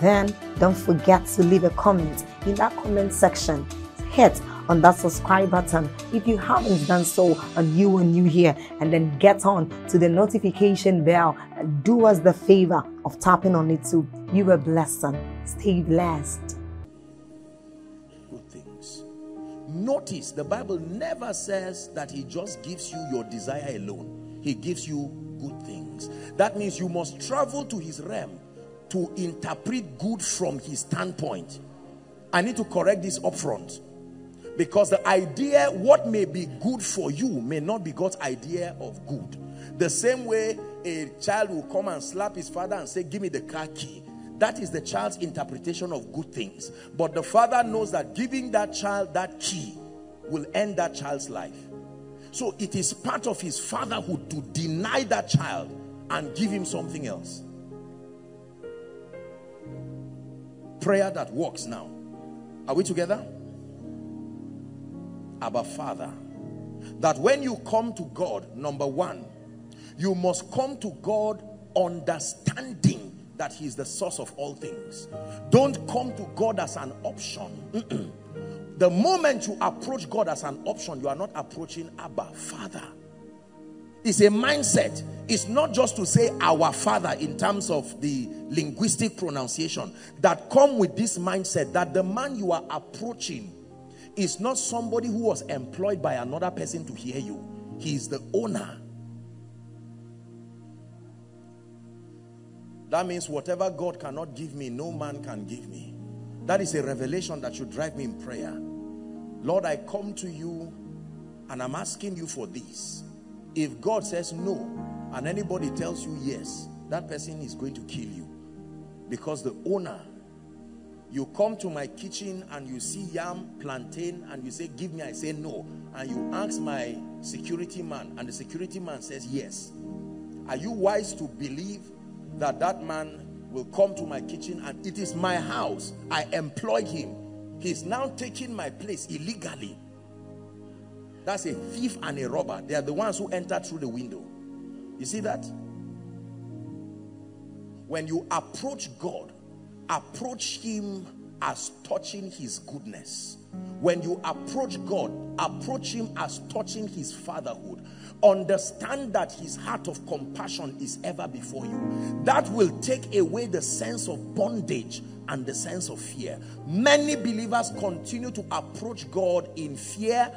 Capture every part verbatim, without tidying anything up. Then don't forget to leave a comment in that comment section. Hit on that subscribe button if you haven't done so and you are new here, and then get on to the notification bell and do us the favor of tapping on it too. You were blessed. Stay blessed. Good things. Notice the Bible never says that he just gives you your desire alone. He gives you good things. That means you must travel to his realm to interpret good from his standpoint. I need to correct this up front, because the idea what may be good for you may not be God's idea of good. The same way a child will come and slap his father and say, give me the car key. That is the child's interpretation of good things. But the father knows that giving that child that key will end that child's life. So it is part of his fatherhood to deny that child and give him something else. Prayer that works now. Are we together? Abba Father, that when you come to God, number one, you must come to God understanding that he is the source of all things. Don't come to God as an option. The moment you approach God as an option, you are not approaching Abba Father. It's a mindset. It's not just to say our Father in terms of the linguistic pronunciation that come with this mindset that the man you are approaching is not somebody who was employed by another person to hear you. He is the owner. That means whatever God cannot give me, no man can give me. That is a revelation that should drive me in prayer. Lord, I come to you and I'm asking you for this. If God says no and anybody tells you yes, that person is going to kill you, because the owner. You come to my kitchen and you see yam, plantain, and you say, give me, I say no. And you ask my security man, and the security man says yes. Are you wise to believe that that man will come to my kitchen and it is my house? I employ him. He's now taking my place illegally. That's a thief and a robber. They are the ones who enter through the window. You see that? When you approach God, approach him as touching his goodness. When you approach God, approach him as touching his fatherhood. Understand that his heart of compassion is ever before you. That will take away the sense of bondage and the sense of fear. Many believers continue to approach God in fear,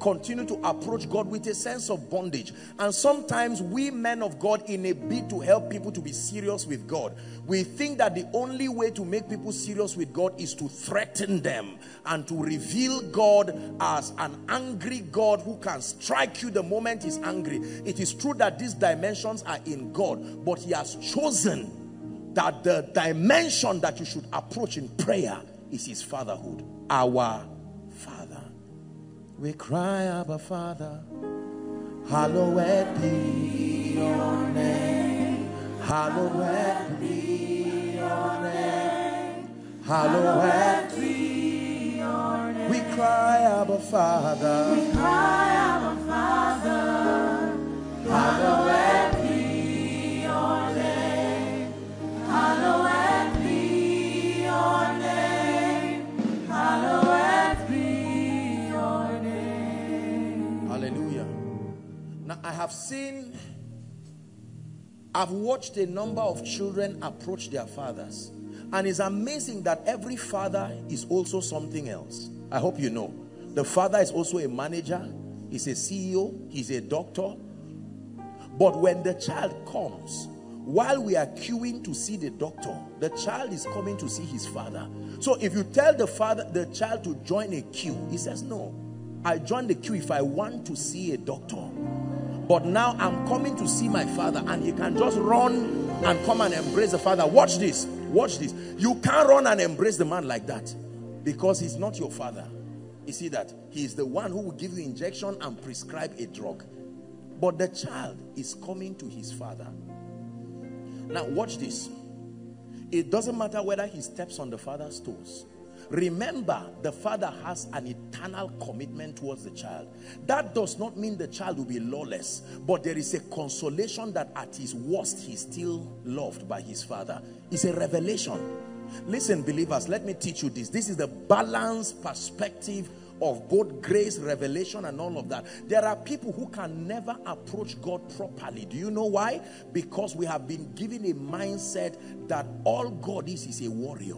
continue to approach God with a sense of bondage. And sometimes we men of God, in a bid to help people to be serious with God, we think that the only way to make people serious with God is to threaten them and to reveal God as an angry God who can strike you the moment he's angry. It is true that these dimensions are in God, but he has chosen that the dimension that you should approach in prayer is his fatherhood. Our Father. We cry, Abba Father, hallowed be your name, hallowed be your name, hallowed be your name. cry, Abba Father. We cry, Abba Father. Hallowed be your name. Hallowed be your name. Hallowed be your name. Hallelujah. Now I have seen, I've watched a number of children approach their fathers. And it's amazing that every father is also something else. I hope you know. The father is also a manager, he's a C E O, he's a doctor. But when the child comes, while we are queuing to see the doctor, the child is coming to see his father. So if you tell the father, the child to join a queue, he says, no, I join the queue if I want to see a doctor. But now I'm coming to see my father, and he can just run and come and embrace the father. Watch this. Watch this. You can't run and embrace the man like that, because he's not your father. You see that? He is the one who will give you injection and prescribe a drug. But the child is coming to his father. Now watch this. It doesn't matter whether he steps on the father's toes. Remember, the father has an eternal commitment towards the child. That does not mean the child will be lawless, but there is a consolation that at his worst, he's still loved by his father. It's a revelation. Listen, believers, let me teach you this. This is the balanced perspective of both grace, revelation, and all of that. There are people who can never approach God properly. Do you know why? Because we have been given a mindset that all God is is a warrior.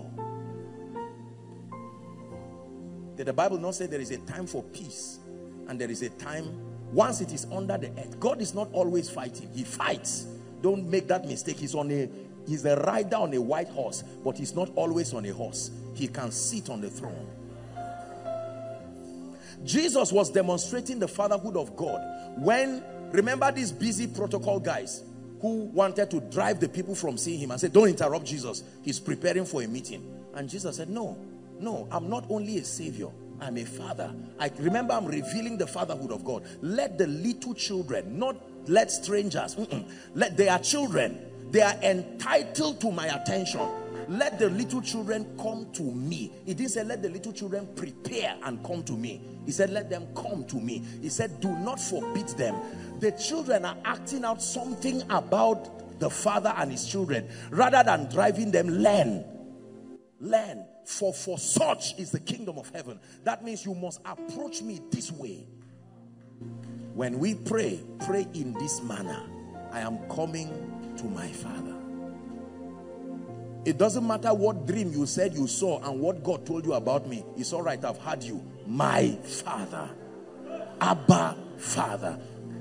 Did the Bible not say there is a time for peace and there is a time once it is under the earth? God is not always fighting. He fights. Don't make that mistake. He's on a he's a rider on a white horse, but he's not always on a horse. He can sit on the throne. Jesus was demonstrating the fatherhood of God when, remember these busy protocol guys who wanted to drive the people from seeing him and said, don't interrupt Jesus. He's preparing for a meeting. And Jesus said, no. No, I'm not only a savior, I'm a father. I remember I'm revealing the fatherhood of God. Let the little children, not let strangers, mm-mm. Let they are children. They are entitled to my attention. Let the little children come to me. He didn't say let the little children prepare and come to me. He said let them come to me. He said do not forbid them. The children are acting out something about the father and his children. Rather than driving them, learn. Learn. For for such is the kingdom of heaven. That means you must approach me this way. When we pray, pray in this manner. I am coming to my father. It doesn't matter what dream you said you saw and what God told you about me. It's all right, I've heard you. My father. Abba, father.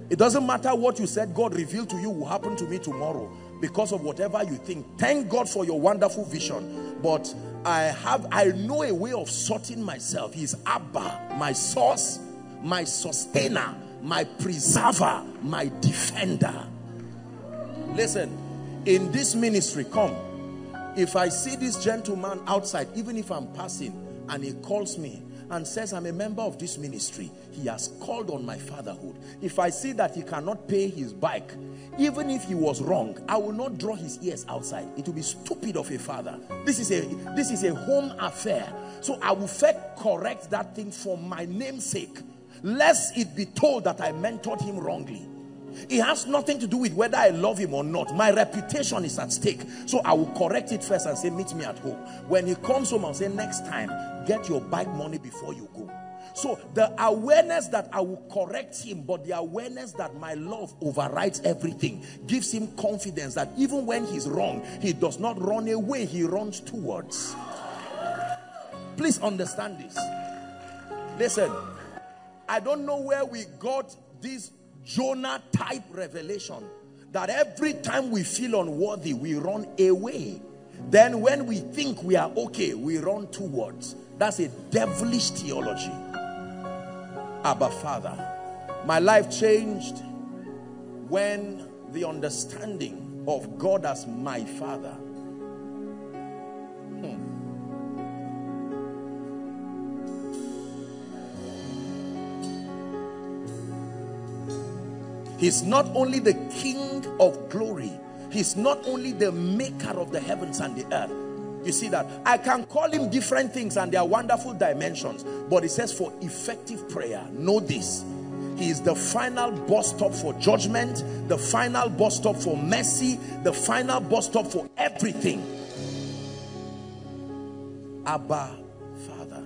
It doesn't matter what you said God revealed to you will happen to me tomorrow because of whatever you think. Thank God for your wonderful vision. But I have, I know a way of sorting myself. He is Abba, my source, my sustainer, my preserver, my defender. Listen, in this ministry, come. If I see this gentleman outside, even if I'm passing, and he calls me and says, I'm a member of this ministry, he has called on my fatherhood. If I see that he cannot pay his bike, even if he was wrong, I will not draw his ears outside. It will be stupid of a father. This is a, this is a home affair. So I will first correct that thing for my name's sake, lest it be told that I mentored him wrongly. It has nothing to do with whether I love him or not. My reputation is at stake. So I will correct it first and say, meet me at home. When he comes home, I'll say, next time, get your bike money before you go. So the awareness that I will correct him, but the awareness that my love overrides everything, gives him confidence that even when he's wrong, he does not run away, he runs towards. Please understand this. Listen, I don't know where we got this Jonah type revelation that every time we feel unworthy, we run away. Then when we think we are okay, we run towards. That's a devilish theology. Abba Father. My life changed when the understanding of God as my father. Hmm. He's not only the King of glory, he's not only the maker of the heavens and the earth, You see that? I can call him different things and they are wonderful dimensions. But it says for effective prayer, know this. He is the final bus stop for judgment, the final bus stop for mercy, the final bus stop for everything. Abba, Father.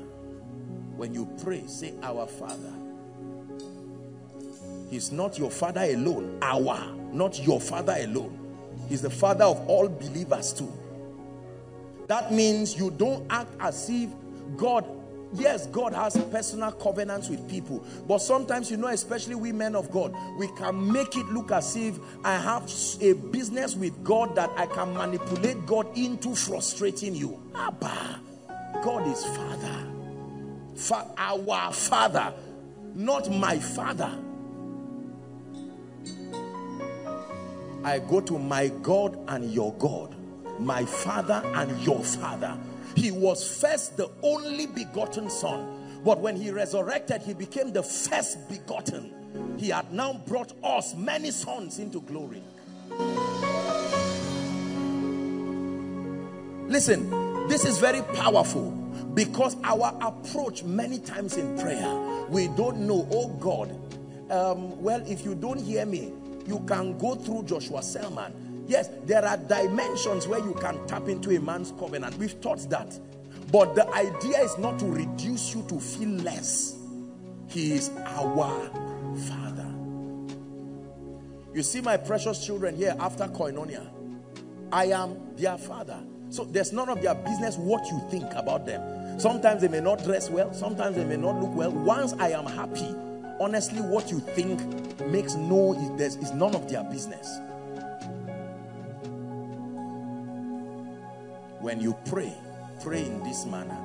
When you pray, say our Father. He's not your father alone. Our, not your father alone. He's the father of all believers too. That means you don't act as if God, yes, God has personal covenants with people. But sometimes, you know, especially we men of God, we can make it look as if I have a business with God that I can manipulate God into frustrating you. Abba, God is Father. Fa- our Father, not my father. I go to my God and your God, my Father and your Father. He was first the only begotten Son, but when he resurrected, he became the first begotten. He had now brought us, many sons, into glory. Listen, this is very powerful because our approach many times in prayer, we don't know, oh God, um, well, if you don't hear me, you can go through Joshua Selman. Yes, there are dimensions where you can tap into a man's covenant. We've taught that. But the idea is not to reduce you to feel less. He is our Father. You see my precious children here after Koinonia. I am their father. So there's none of their business what you think about them. Sometimes they may not dress well. Sometimes they may not look well. Once I am happy, honestly, what you think makes no, there's, is none of their business. When you pray, pray in this manner.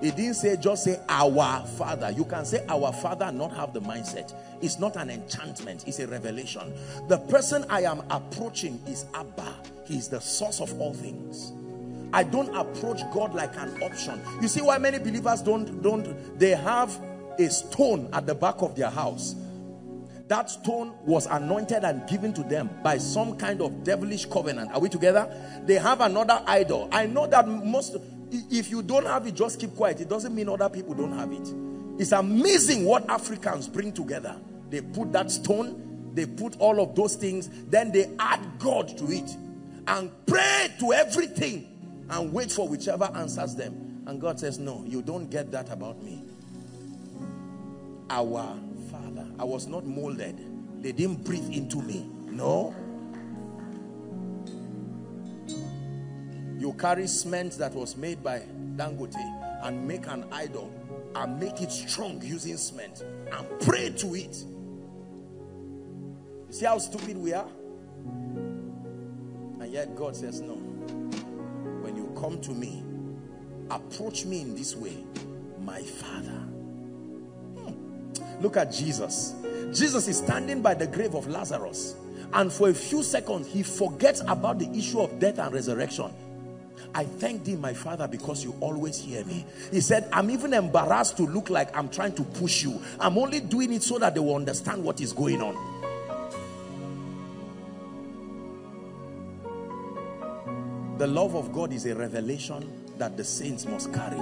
It didn't say just say our Father. You can say our Father and not have the mindset. It's not an enchantment, it's a revelation. The person I am approaching is Abba. He is the source of all things. I don't approach God like an option. You see why many believers don't, don't, they have a stone at the back of their house. That stone was anointed and given to them by some kind of devilish covenant. Are we together? They have another idol. I know that most, if you don't have it, just keep quiet. It doesn't mean other people don't have it. It's amazing what Africans bring together. They put that stone, they put all of those things, then they add God to it and pray to everything and wait for whichever answers them. And God says, no, you don't get that about me. Our Father. I was not molded. They didn't breathe into me. No. You carry cement that was made by Dangote and make an idol and make it strong using cement and pray to it. You see how stupid we are? And yet God says no. When you come to me, approach me in this way, my Father. Look at Jesus. Jesus is standing by the grave of Lazarus, and for a few seconds he forgets about the issue of death and resurrection. I thank thee, my Father, because you always hear me. He said, I'm even embarrassed to look like I'm trying to push you. I'm only doing it so that they will understand what is going on. The love of God is a revelation that the saints must carry.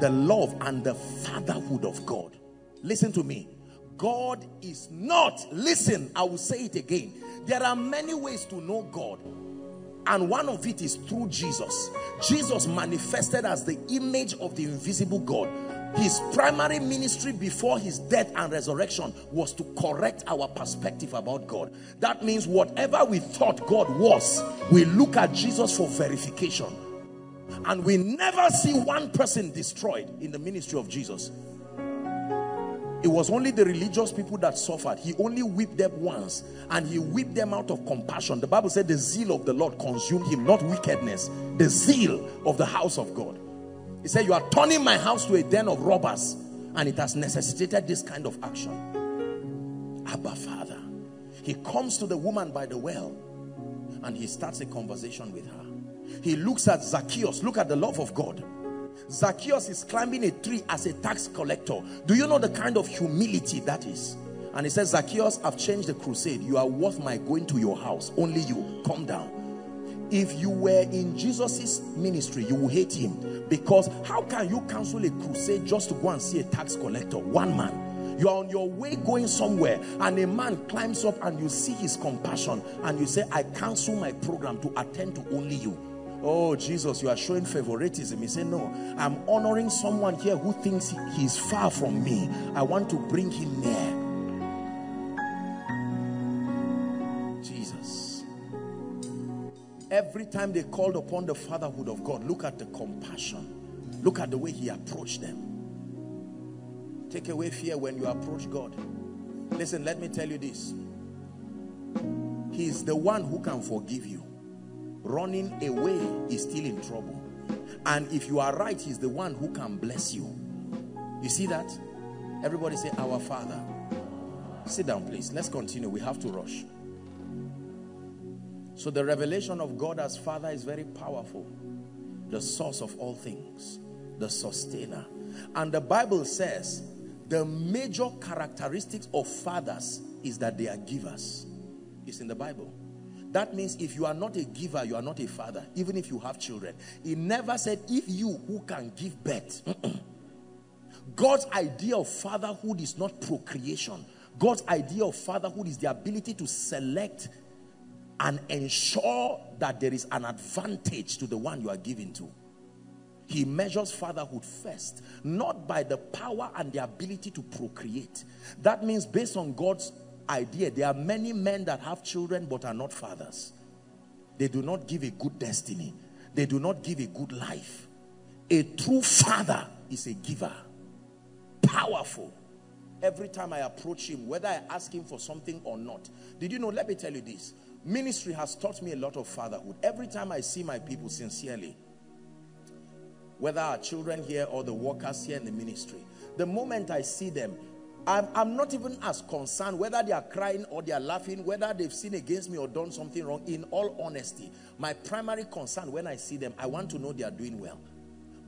The love and the fatherhood of God. Listen to me. God is not, listen, I will say it again. There are many ways to know God, and one of it is through Jesus. Jesus manifested as the image of the invisible God. His primary ministry before his death and resurrection was to correct our perspective about God. That means whatever we thought God was, we look at Jesus for verification. And we never see one person destroyed in the ministry of Jesus. It was only the religious people that suffered. He only whipped them once, and he whipped them out of compassion. The Bible said the zeal of the Lord consumed him, not wickedness. The zeal of the house of God. He said, you are turning my house to a den of robbers, and it has necessitated this kind of action. Abba, Father. He comes to the woman by the well, and he starts a conversation with her. He looks at Zacchaeus. Look at the love of God. Zacchaeus is climbing a tree as a tax collector. Do you know the kind of humility that is? And he says, Zacchaeus, I've changed the crusade. You are worth my going to your house. Only you. Come down. If you were in Jesus's ministry, you will hate him, because how can you cancel a crusade just to go and see a tax collector? One man. You are on your way going somewhere and a man climbs up and you see his compassion and you say, I cancel my program to attend to only you. Oh Jesus, you are showing favoritism. He said, no, I'm honoring someone here who thinks he is far from me. I want to bring him near. Every time they called upon the fatherhood of God, look at the compassion. Look at the way he approached them. Take away fear when you approach God. Listen, let me tell you this. He is the one who can forgive you. Running away is still in trouble. And if you are right, he's the one who can bless you. You see that? Everybody say, Our Father. Sit down, please. Let's continue. We have to rush. So the revelation of God as Father is very powerful. The source of all things. The sustainer. And the Bible says the major characteristics of fathers is that they are givers. It's in the Bible. That means if you are not a giver, you are not a father, even if you have children. He never said, if you who can give birth. God's idea of fatherhood is not procreation. God's idea of fatherhood is the ability to select and ensure that there is an advantage to the one you are giving to. He measures fatherhood first, not by the power and the ability to procreate. That means based on God's idea, there are many men that have children but are not fathers. They do not give a good destiny. They do not give a good life. A true father is a giver. Powerful. Every time I approach him, whether I ask him for something or not. Did you know, let me tell you this. Ministry has taught me a lot of fatherhood. Every time I see my people sincerely, whether our children here or the workers here in the ministry, the moment I see them, I'm, I'm not even as concerned whether they are crying or they are laughing, whether they've sinned against me or done something wrong. In all honesty, my primary concern when I see them, I want to know they are doing well.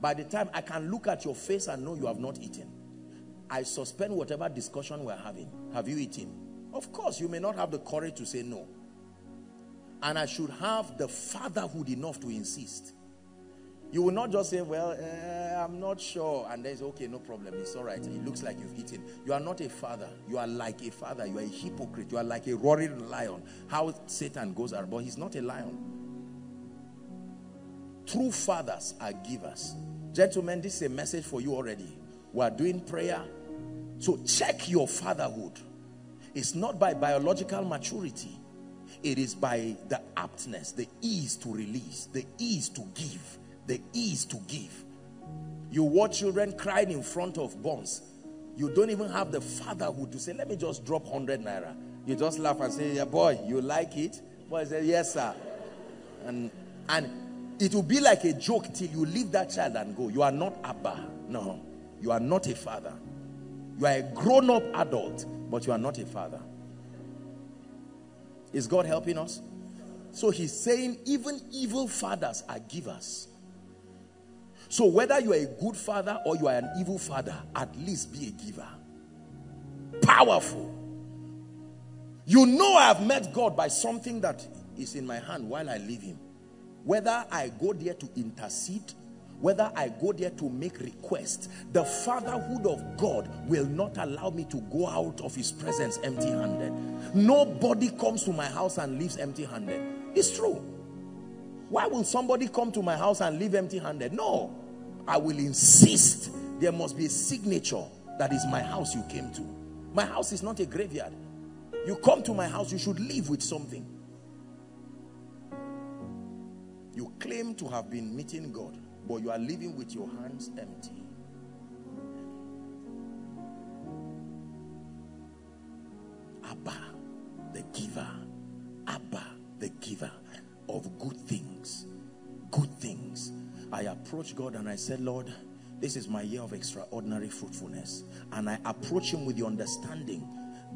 By the time I can look at your face and know you have not eaten, I suspend whatever discussion we're having. Have you eaten? Of course, you may not have the courage to say no. And I should have the fatherhood enough to insist. You will not just say, well, uh, I'm not sure. And there's, okay, no problem. It's all right. It looks like you've eaten. You are not a father. You are like a father. You are a hypocrite. You are like a roaring lion. How Satan goes out. But he's not a lion. True fathers are givers. Gentlemen, this is a message for you already. We are doing prayer. So check your fatherhood. It's not by biological maturity. It is by the aptness, the ease to release, the ease to give, the ease to give. You watch children crying in front of bombs. You don't even have the fatherhood to say, let me just drop one hundred naira. You just laugh and say, yeah, boy, you like it? Boy says, yes, sir. And, and it will be like a joke till you leave that child and go. You are not Abba. No, you are not a father. You are a grown-up adult, but you are not a father. Is God helping us? So he's saying even evil fathers are givers. So whether you are a good father or you are an evil father, at least be a giver. Powerful. You know I have met God by something that is in my hand while I leave him. Whether I go there to intercede, whether I go there to make requests, the fatherhood of God will not allow me to go out of his presence empty-handed. Nobody comes to my house and leaves empty-handed. It's true. Why will somebody come to my house and leave empty-handed? No. I will insist there must be a signature that is my house you came to. My house is not a graveyard. You come to my house, you should leave with something. You claim to have been meeting God, but you are living with your hands empty. Abba, the giver. Abba, the giver of good things. Good things. I approached God and I said, Lord, this is my year of extraordinary fruitfulness. And I approached him with the understanding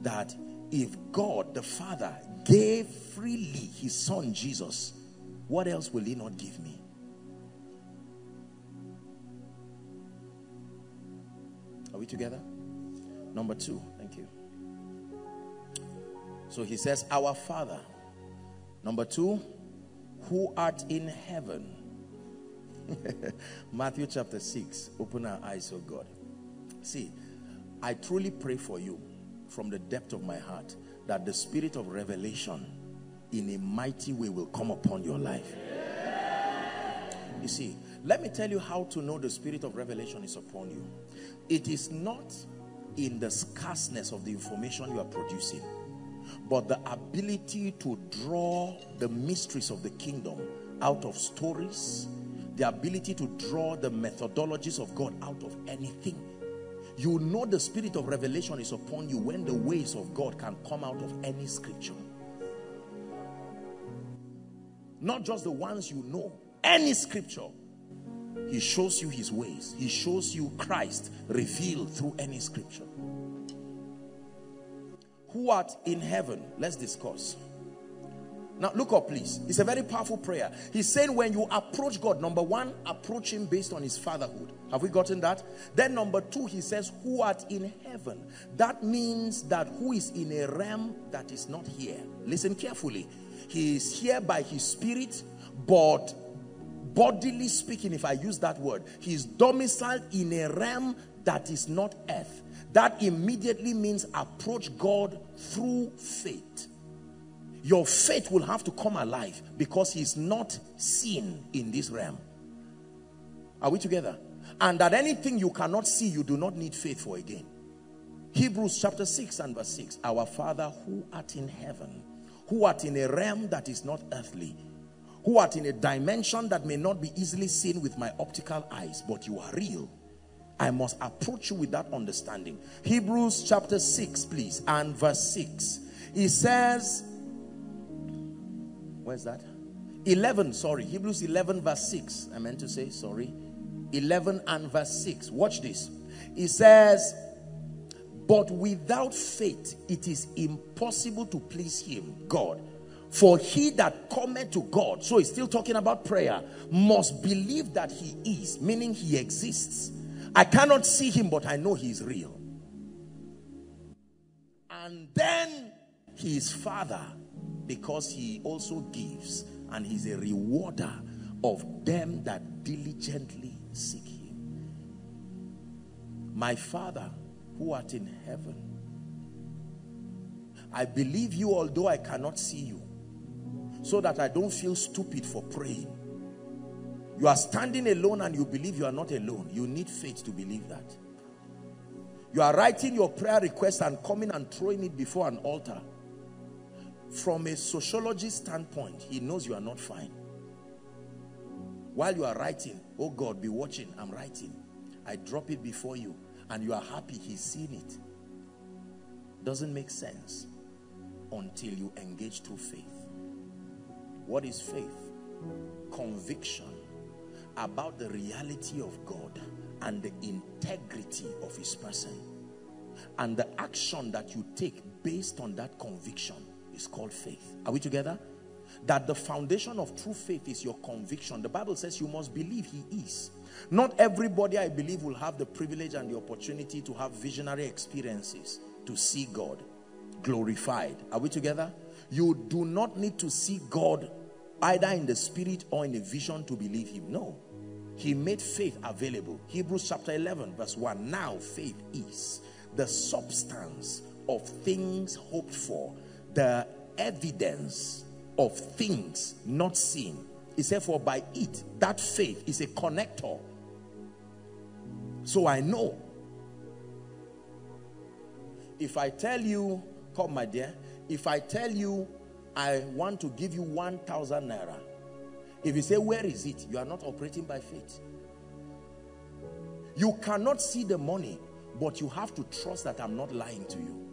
that if God, the Father, gave freely his son Jesus, what else will he not give me? Are we together? Number two. Thank you. So he says, Our Father. Number two, who art in heaven. Matthew chapter six. Open our eyes, oh God. See, I truly pray for you from the depth of my heart that the spirit of revelation in a mighty way will come upon your life. You see, let me tell you how to know the spirit of revelation is upon you. It is not in the scarceness of the information you are producing, but the ability to draw the mysteries of the kingdom out of stories, the ability to draw the methodologies of God out of anything. You know the spirit of revelation is upon you when the ways of God can come out of any scripture. Not just the ones you know, any scripture. He shows you his ways. He shows you Christ revealed through any scripture. Who art in heaven? Let's discuss. Now look up, please. It's a very powerful prayer. He's saying when you approach God, number one, approach him based on his fatherhood. Have we gotten that? Then number two, he says, who art in heaven? That means that who is in a realm that is not here. Listen carefully. He is here by his spirit, but bodily speaking, if I use that word, he is domiciled in a realm that is not earth. That immediately means approach God through faith. Your faith will have to come alive because he is not seen in this realm. Are we together? And that anything you cannot see, you do not need faith for again. Hebrews chapter six and verse six. Our Father who art in heaven, who art in a realm that is not earthly, who art in a dimension that may not be easily seen with my optical eyes, but you are real. I must approach you with that understanding. Hebrews chapter six, please, and verse six. He says, where's that? eleven, sorry. Hebrews eleven verse six. I meant to say, sorry. eleven and verse six. Watch this. He says, but without faith, it is impossible to please him, God. For he that cometh to God, so he's still talking about prayer, must believe that he is, meaning he exists. I cannot see him, but I know he is real. And then he is Father, because he also gives, and he's a rewarder of them that diligently seek him. My Father, who art in heaven, I believe you, although I cannot see you, so that I don't feel stupid for praying. You are standing alone and you believe you are not alone. You need faith to believe that. You are writing your prayer request and coming and throwing it before an altar. From a sociologist's standpoint, he knows you are not fine. While you are writing, oh God, be watching, I'm writing. I drop it before you and you are happy he's seen it. Doesn't make sense until you engage through faith. What is faith? Conviction about the reality of God and the integrity of his person. And the action that you take based on that conviction is called faith. Are we together? That the foundation of true faith is your conviction. The Bible says you must believe he is. Not everybody, I believe, will have the privilege and the opportunity to have visionary experiences to see God glorified. Are we together? You do not need to see God either in the spirit or in a vision to believe him. No. He made faith available. Hebrews chapter eleven verse one. Now faith is the substance of things hoped for, the evidence of things not seen. He said, for by it, that faith is a connector. So I know. If I tell you, come my dear, if I tell you, I want to give you one thousand naira. If you say, where is it? You are not operating by faith. You cannot see the money, but you have to trust that I'm not lying to you.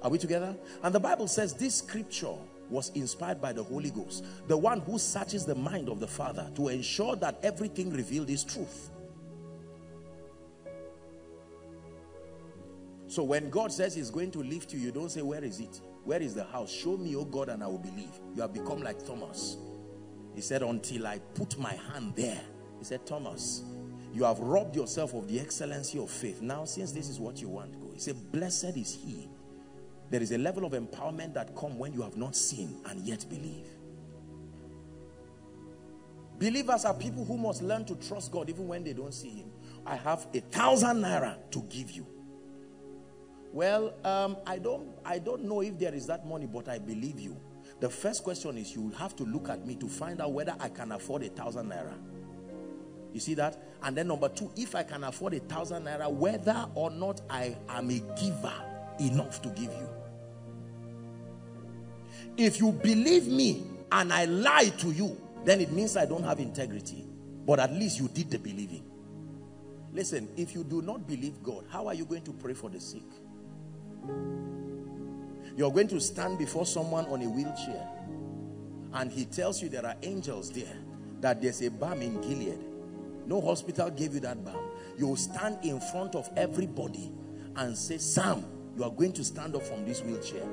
Are we together? And the Bible says this scripture was inspired by the Holy Ghost, the one who searches the mind of the Father to ensure that everything revealed is truth. So when God says he's going to lift you, you don't say, where is it? Where is the house? Show me, O God, and I will believe. You have become like Thomas. He said, until I put my hand there. He said, Thomas, you have robbed yourself of the excellency of faith. Now, since this is what you want, go. He said, blessed is he. There is a level of empowerment that comes when you have not seen and yet believe. Believers are people who must learn to trust God even when they don't see him. I have a thousand naira to give you. Well, um, I don't, I don't know if there is that money, but I believe you. The first question is, you will have to look at me to find out whether I can afford a thousand naira. You see that? And then number two, if I can afford a thousand naira, whether or not I am a giver enough to give you. If you believe me and I lie to you, then it means I don't have integrity. But at least you did the believing. Listen, if you do not believe God, how are you going to pray for the sick? You're going to stand before someone on a wheelchair and he tells you there are angels there, that there's a balm in Gilead. No hospital gave you that balm. You'll stand in front of everybody and say, Sam, you are going to stand up from this wheelchair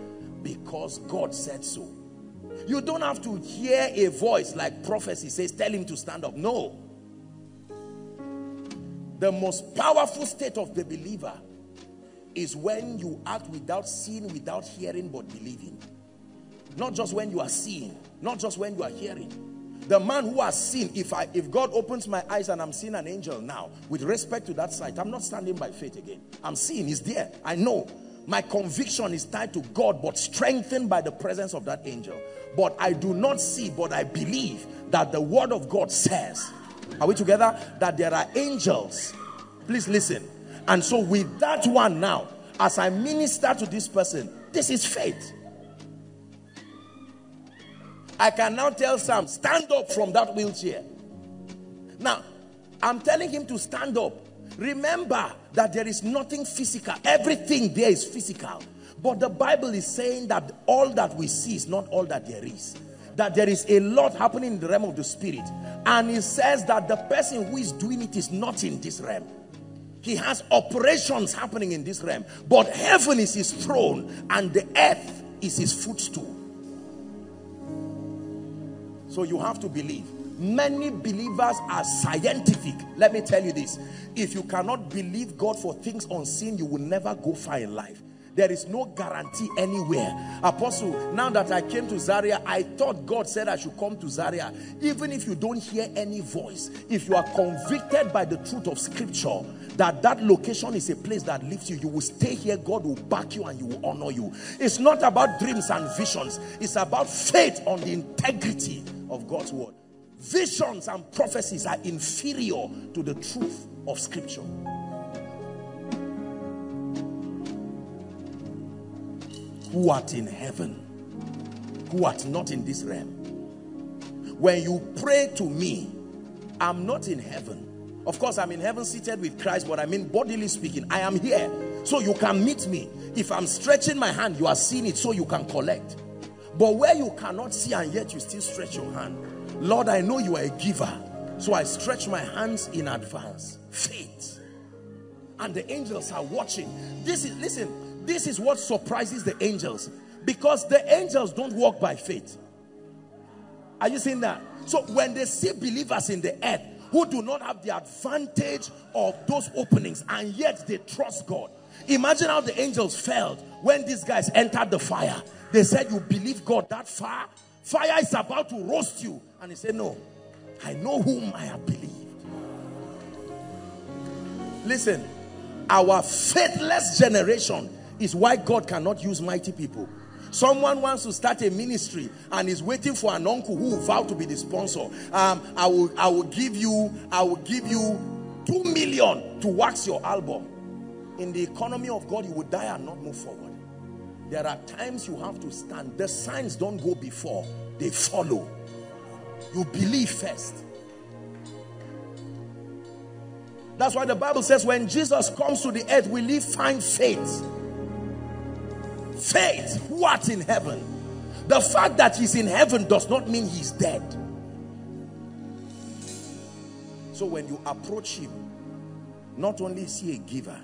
because God said so. You don't have to hear a voice like prophecy says, tell him to stand up. No. The most powerful state of the believer is when you act without seeing, without hearing, but believing. Not just when you are seeing, not just when you are hearing. The man who has seen, if I, if God opens my eyes and I'm seeing an angel now, with respect to that sight, I'm not standing by faith again. I'm seeing, it's there. I know. My conviction is tied to God, but strengthened by the presence of that angel. But I do not see, but I believe that the word of God says, are we together? That there are angels. Please listen. And so with that one now, as I minister to this person, this is faith. I can now tell Sam, stand up from that wheelchair. Now, I'm telling him to stand up. Remember that there is nothing physical. Everything there is physical. But the Bible is saying that all that we see is not all that there is. That there is a lot happening in the realm of the spirit. And it says that the person who is doing it is not in this realm. He has operations happening in this realm. But heaven is his throne and the earth is his footstool. So you have to believe. Many believers are scientific. Let me tell you this. If you cannot believe God for things unseen, you will never go far in life. There is no guarantee anywhere. Apostle, now that I came to Zaria, I thought God said I should come to Zaria. Even if you don't hear any voice, if you are convicted by the truth of scripture, that that location is a place that lifts you, you will stay here, God will back you and you will honor you. It's not about dreams and visions. It's about faith on the integrity of God's word. Visions and prophecies are inferior to the truth of scripture. Who art in heaven, who art not in this realm. When you pray to me, I'm not in heaven. Of course, I'm in heaven seated with Christ, but I mean bodily speaking, I am here. So you can meet me. If I'm stretching my hand, you are seeing it so you can collect. But where you cannot see and yet you still stretch your hand. Lord, I know you are a giver. So I stretch my hands in advance. Faith. And the angels are watching. This is, listen. This is what surprises the angels, because the angels don't walk by faith. Are you seeing that? So when they see believers in the earth who do not have the advantage of those openings and yet they trust God. Imagine how the angels felt when these guys entered the fire. They said, you believe God that far? Fire is about to roast you. And he said, no, I know whom I have believed. Listen, our faithless generation is why God cannot use mighty people. Someone wants to start a ministry and is waiting for an uncle who will vow to be the sponsor. Um, I will, I will give you, I will give you two million to wax your album. In the economy of God, you will die and not move forward. There are times you have to stand. The signs don't go before, they follow. You believe first. That's why the Bible says when Jesus comes to the earth, will he find faith? Faith, what in heaven? The fact that he's in heaven does not mean he's dead. So when you approach him, not only is he a giver,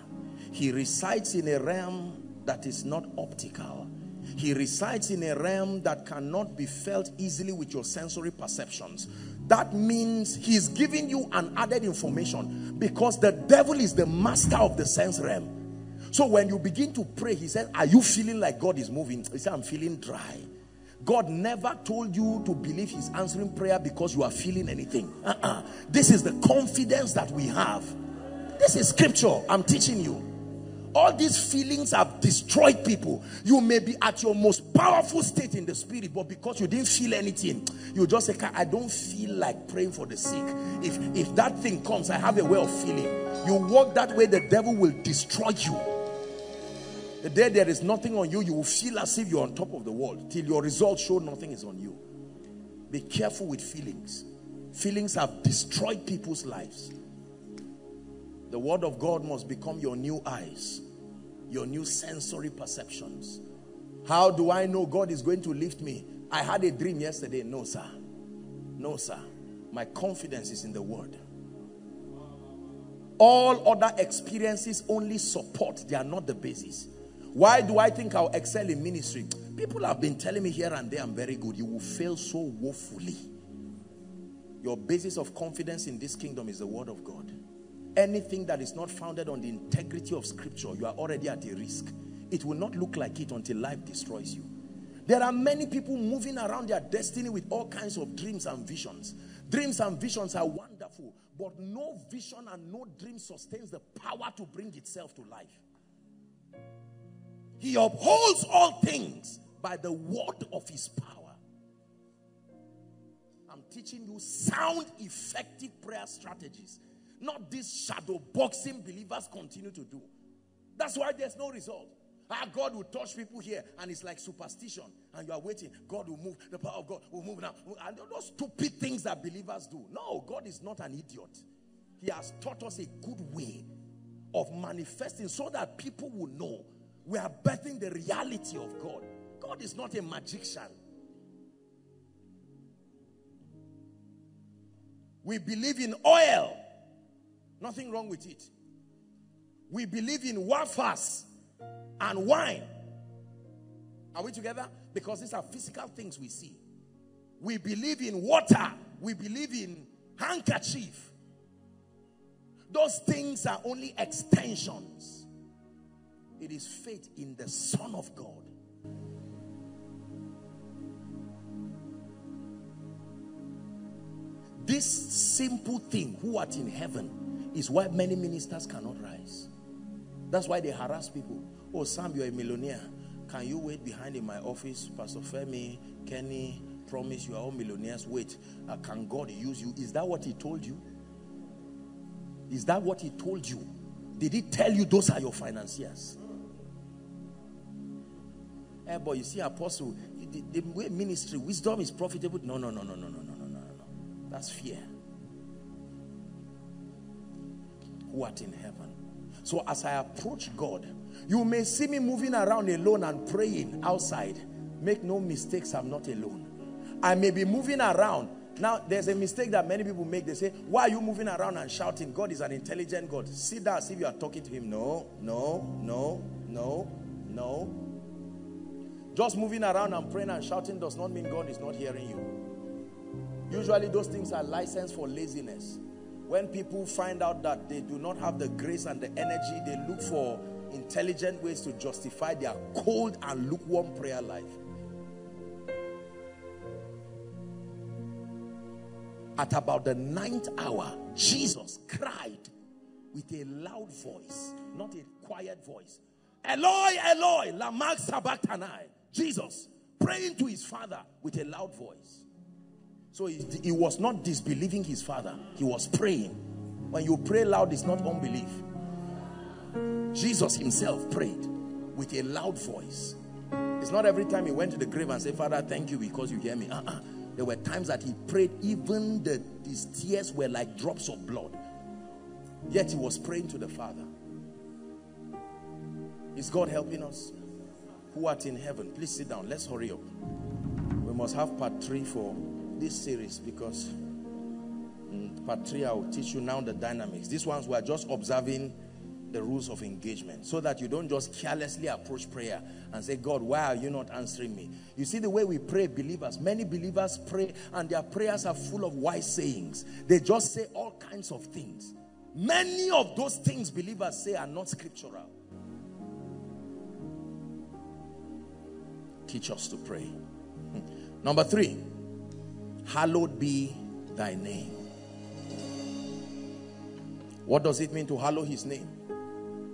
he resides in a realm that is not optical. He resides in a realm that cannot be felt easily with your sensory perceptions. That means he's giving you an added information, because the devil is the master of the sense realm. So when you begin to pray, he said, are you feeling like God is moving? He said, I'm feeling dry. God never told you to believe he's answering prayer because you are feeling anything. Uh-uh. This is the confidence that we have. This is scripture I'm teaching you. All these feelings have destroyed people. You may be at your most powerful state in the spirit, but because you didn't feel anything, you just say, I don't feel like praying for the sick. If, if that thing comes, I have a way of feeling. You walk that way, the devil will destroy you. The day there is nothing on you, you will feel as if you're on top of the world, till your results show nothing is on you. Be careful with feelings. Feelings have destroyed people's lives. The word of God must become your new eyes, your new sensory perceptions. How do I know God is going to lift me? I had a dream yesterday. No, sir. No, sir. My confidence is in the word. All other experiences only support. They are not the basis. Why do I think I'll excel in ministry? People have been telling me here and there I'm very good. You will fail so woefully. Your basis of confidence in this kingdom is the word of God. Anything that is not founded on the integrity of scripture, you are already at a risk. It will not look like it until life destroys you. There are many people moving around their destiny with all kinds of dreams and visions. Dreams and visions are wonderful, but no vision and no dream sustains the power to bring itself to life. He upholds all things by the word of his power. I'm teaching you sound, effective prayer strategies. Not this shadow boxing believers continue to do. That's why there's no result. Ah, God will touch people here and it's like superstition. And you are waiting. God will move. The power of God will move now. And those stupid things that believers do. No, God is not an idiot. He has taught us a good way of manifesting so that people will know. We are birthing the reality of God. God is not a magician. We believe in oil. Nothing wrong with it. We believe in wafers and wine. Are we together? Because these are physical things we see. We believe in water. We believe in handkerchief. Those things are only extensions. It is faith in the Son of God. This simple thing, who art in heaven, is why many ministers cannot rise. That's why they harass people. Oh, Sam, you're a millionaire. Can you wait behind in my office? Pastor Femi, Kenny, promise you are all millionaires. Wait, uh, can God use you? Is that what he told you? Is that what he told you? Did he tell you those are your financiers? Hey, boy, you see, Apostle, the, the way ministry, wisdom is profitable. No, no, no, no, no, no, no, no, no, no. That's fear. Who art in heaven. So as I approach God, you may see me moving around alone and praying outside. Make no mistakes, I'm not alone. I may be moving around. Now, there's a mistake that many people make. They say, why are you moving around and shouting? God is an intelligent God. Sit down as if you are talking to him. No, no, no, no, no. Just moving around and praying and shouting does not mean God is not hearing you. Usually those things are license for laziness. When people find out that they do not have the grace and the energy, they look for intelligent ways to justify their cold and lukewarm prayer life. At about the ninth hour, Jesus cried with a loud voice, not a quiet voice. Eloi, Eloi, lama sabachthani. Jesus praying to his father with a loud voice. So he, he was not disbelieving his father. He was praying. When you pray loud, it's not unbelief. Jesus himself prayed with a loud voice. It's not every time he went to the grave and said, Father, thank you because you hear me. Uh-uh. There were times that he prayed, even the, his tears were like drops of blood. Yet he was praying to the Father. Is God helping us? Who art in heaven? Please sit down. Let's hurry up. We must have part three for this series, because mm, part three I will teach you now the dynamics. These ones we are just observing the rules of engagement, so that you don't just carelessly approach prayer and say, God, why are you not answering me? You see the way we pray, believers, many believers pray and their prayers are full of wise sayings. They just say all kinds of things. Many of those things believers say are not scriptural. Teach us to pray. Number three, hallowed be thy name. What does it mean to hallow his name?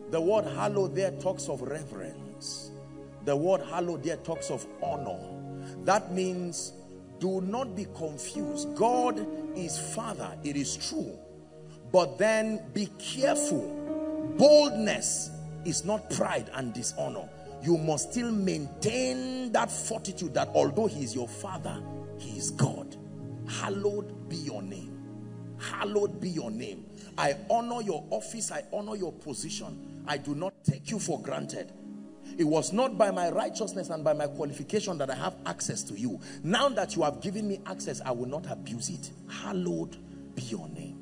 The word hallow there talks of reverence. The word hallow there talks of honor. That means do not be confused. God is Father, it is true. But then be careful. Boldness is not pride and dishonor. You must still maintain that fortitude that although he is your Father, he is God. Hallowed be your name. Hallowed be your name. I honor your office. I honor your position. I do not take you for granted. It was not by my righteousness and by my qualification that I have access to you. Now that you have given me access, I will not abuse it. Hallowed be your name.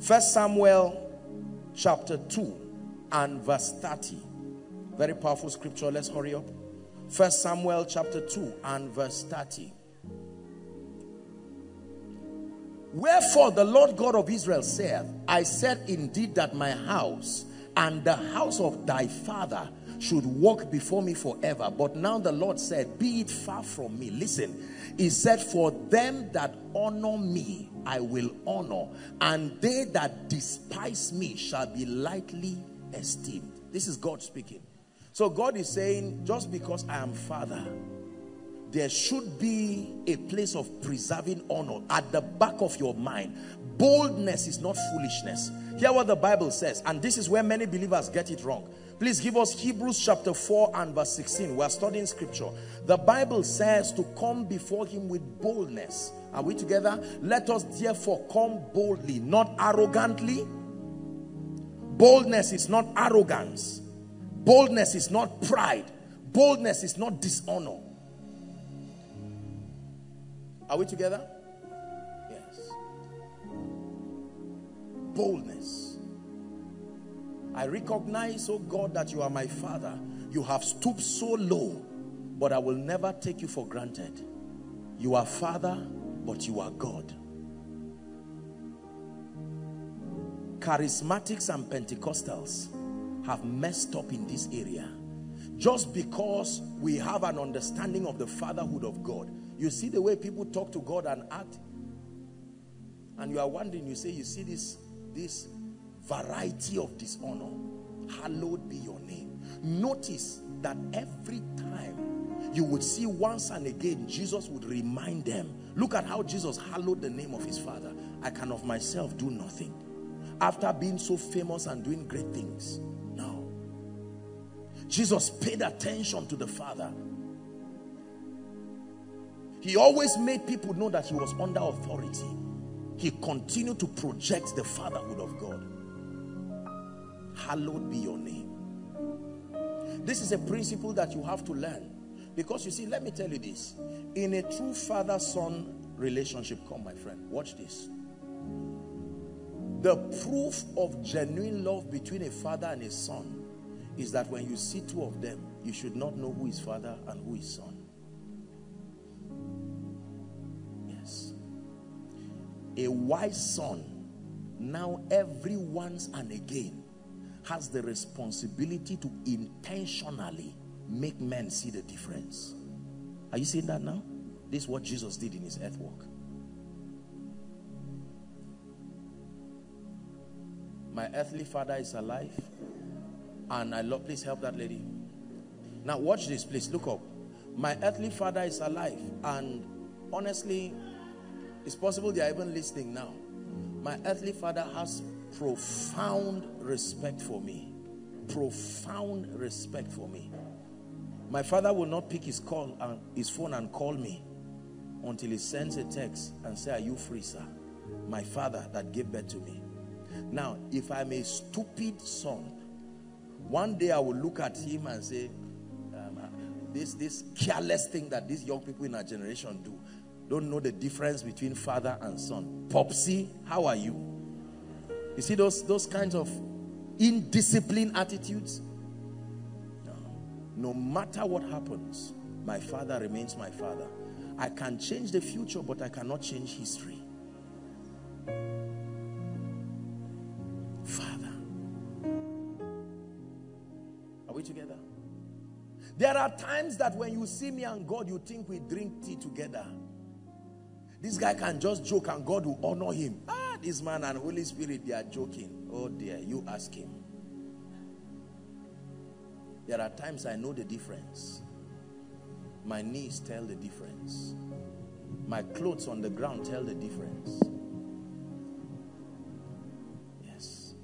First Samuel chapter two and verse thirty. Very powerful scripture. Let's hurry up. First Samuel chapter two and verse thirty. Wherefore the Lord God of Israel saith, I said indeed that my house and the house of thy father should walk before me forever. But now the Lord said, be it far from me. Listen, he said, for them that honor me, I will honor. And they that despise me shall be lightly esteemed. This is God speaking. So God is saying, just because I am Father, there should be a place of preserving honor at the back of your mind. Boldness is not foolishness. Hear what the Bible says, and this is where many believers get it wrong. Please give us Hebrews chapter four and verse sixteen. We are studying scripture. The Bible says to come before him with boldness. Are we together? Let us therefore come boldly, not arrogantly. Boldness is not arrogance. Boldness is not pride. Boldness is not dishonor. Are we together? Yes. Boldness. I recognize, oh God, that you are my Father. You have stooped so low, but I will never take you for granted. You are Father, but you are God. Charismatics and Pentecostals have messed up in this area. Just because we have an understanding of the fatherhood of God, you see the way people talk to God and act, and you are wondering, you say, you see this, this variety of dishonor. Hallowed be your name. Notice that every time you would see once and again, Jesus would remind them. Look at how Jesus hallowed the name of his Father. I can of myself do nothing. After being so famous and doing great things. No. Jesus paid attention to the Father. He always made people know that he was under authority. He continued to project the fatherhood of God. Hallowed be your name. This is a principle that you have to learn. Because you see, let me tell you this. In a true father-son relationship, come my friend, watch this. The proof of genuine love between a father and a son is that when you see two of them, you should not know who is father and who is son. A wise son, now every once and again, has the responsibility to intentionally make men see the difference. Are you seeing that now? This is what Jesus did in his earth walk. My earthly father is alive, and I love, please help that lady. Now watch this, please look up. My earthly father is alive, and honestly, it's possible they are even listening now. My earthly father has profound respect for me. Profound respect for me. My father will not pick his call and his phone and call me until he sends a text and say, are you free, sir? My father that gave birth to me. Now, if I'm a stupid son, one day I will look at him and say, um, this, this careless thing that these young people in our generation do. Don't know the difference between father and son. Popsy, how are you? You see those, those kinds of indisciplined attitudes? No. No matter what happens, my father remains my father. I can change the future, but I cannot change history. Father. Are we together? There are times that when you see me and God, you think we drink tea together. This guy can just joke and God will honor him. Ah, this man and Holy Spirit, they are joking. Oh dear, you ask him. There are times I know the difference. My knees tell the difference. My clothes on the ground tell the difference. Yes.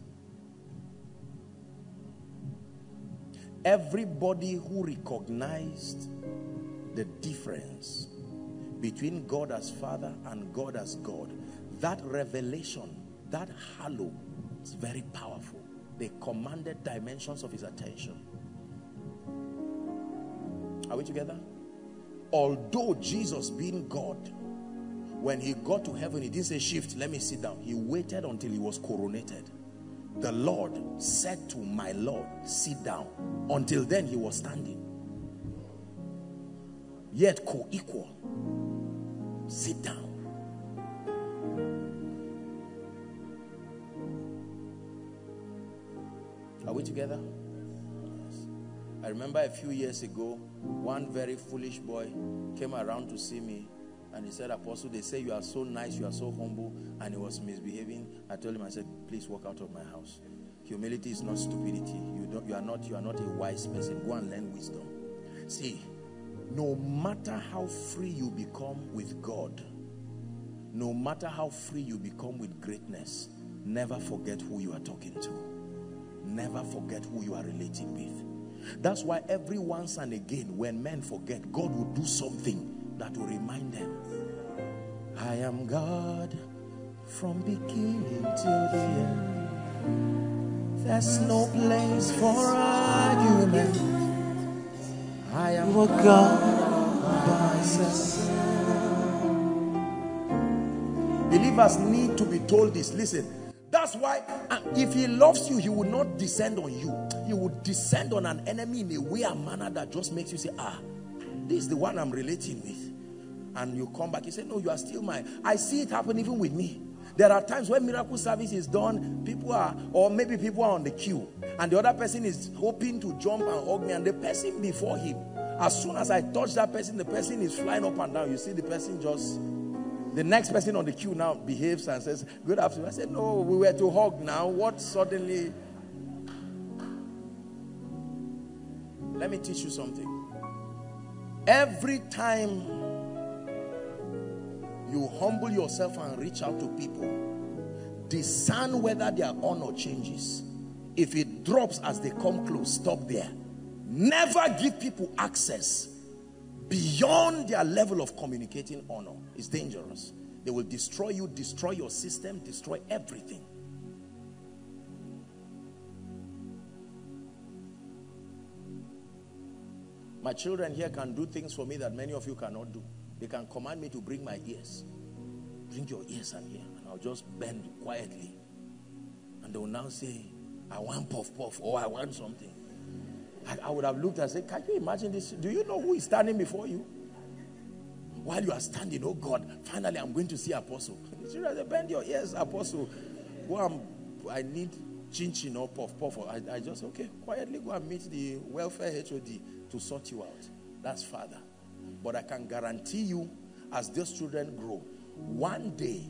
Everybody who recognized the difference between God as Father and God as God, that revelation, that halo, is very powerful. They commanded dimensions of his attention. Are we together? Although Jesus being God, when he got to heaven, he didn't say, shift, let me sit down. He waited until he was coronated. The Lord said to my Lord, sit down. Until then, he was standing. Yet co-equal. Sit down. Are we together? Yes. I remember a few years ago, one very foolish boy came around to see me and he said, Apostle, they say you are so nice, you are so humble, and he was misbehaving. I told him, I said, please walk out of my house. Humility is not stupidity. You don't, you are not, you are not a wise person. Go and learn wisdom. See, no matter how free you become with God, no matter how free you become with greatness, never forget who you are talking to. Never forget who you are relating with. That's why every once and again, when men forget, God will do something that will remind them. I am God from beginning till the end. There's no place for argument. I am a God by myself. Believers need to be told this. Listen, that's why if he loves you, he will not descend on you. He will descend on an enemy in a way and manner that just makes you say, ah, this is the one I'm relating with. And you come back, you say, no, you are still mine. I see it happen even with me. There are times when miracle service is done, people are, or maybe people are on the queue, and the other person is hoping to jump and hug me, and the person before him, as soon as I touch that person, the person is flying up and down. You see the person just, the next person on the queue now behaves and says, good afternoon. I said, no, we were to hug now. What suddenly? Let me teach you something. Every time you humble yourself and reach out to people, discern whether their honor changes. If it drops as they come close, stop there. Never give people access beyond their level of communicating honor. It's dangerous. They will destroy you, destroy your system, destroy everything. My children here can do things for me that many of you cannot do. They can command me to bring my ears. Bring your ears and ear. And I'll just bend quietly. And they'll now say, I want puff puff, or I want something. I, I would have looked and said, can you imagine this? Do you know who is standing before you? While you are standing, oh God, finally I'm going to see Apostle. You know, bend your ears, Apostle. Go and, I need chin chin or puff puff. Or I, I just, okay, quietly go and meet the welfare H O D to sort you out. That's Father. But I can guarantee you, as those children grow, one day,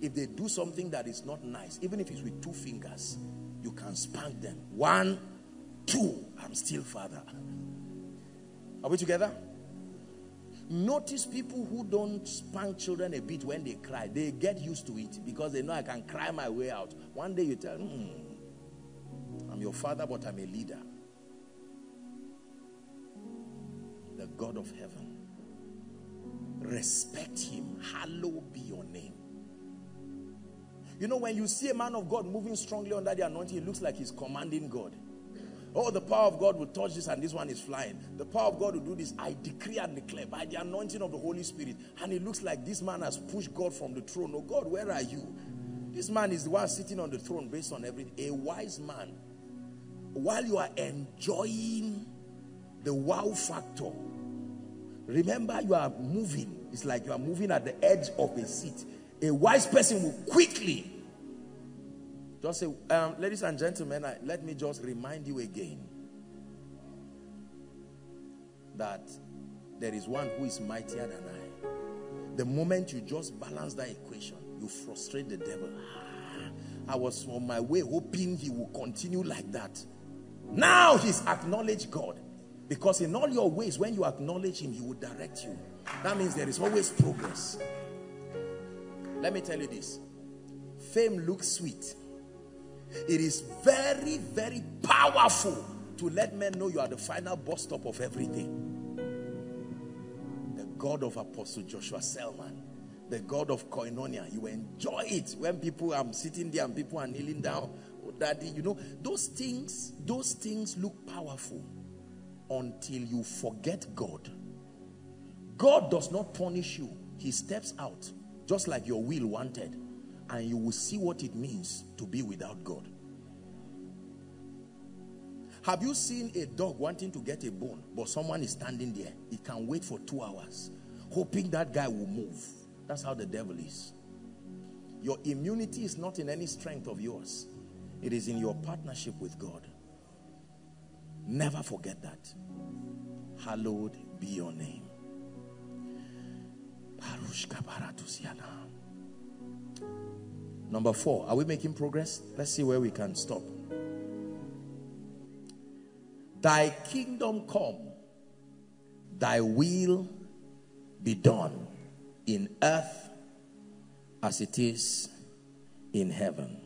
if they do something that is not nice, even if it's with two fingers, you can spank them. One, two, I'm still Father. Are we together? Notice people who don't spank children a bit when they cry. They get used to it because they know I can cry my way out. One day you tell them, mm, I'm your father, but I'm a leader. The God of heaven. Respect him. Hallowed be your name. You know, when you see a man of God moving strongly under the anointing, it looks like he's commanding God. Oh, the power of God will touch this and this one is flying. The power of God will do this. I decree and declare by the anointing of the Holy Spirit. And it looks like this man has pushed God from the throne. Oh God, where are you? This man is the one sitting on the throne based on everything. A wise man, while you are enjoying the wow factor, remember, you are moving. It's like you are moving at the edge of a seat. A wise person will quickly just say, um, ladies and gentlemen, I, let me just remind you again. that there is one who is mightier than I. The moment you just balance that equation, you frustrate the devil. I was on my way hoping he will continue like that. Now he's acknowledged God. Because in all your ways, when you acknowledge him, he will direct you. That means there is always progress. Let me tell you this. Fame looks sweet. It is very, very powerful to let men know you are the final bus stop of everything. The God of Apostle Joshua Selman, the God of Koinonia, you enjoy it. When people are sitting there and people are kneeling down, oh, daddy, you know, those things, those things look powerful until you forget God. God does not punish you. He steps out just like your will wanted, and you will see what it means to be without God. Have you seen a dog wanting to get a bone, but someone is standing there? It can wait for two hours, hoping that guy will move. That's how the devil is. Your immunity is not in any strength of yours. It is in your partnership with God. Never forget that. Hallowed be your name. Number four, are we making progress? Let's see where we can stop. Thy kingdom come, thy will be done in earth as it is in heaven.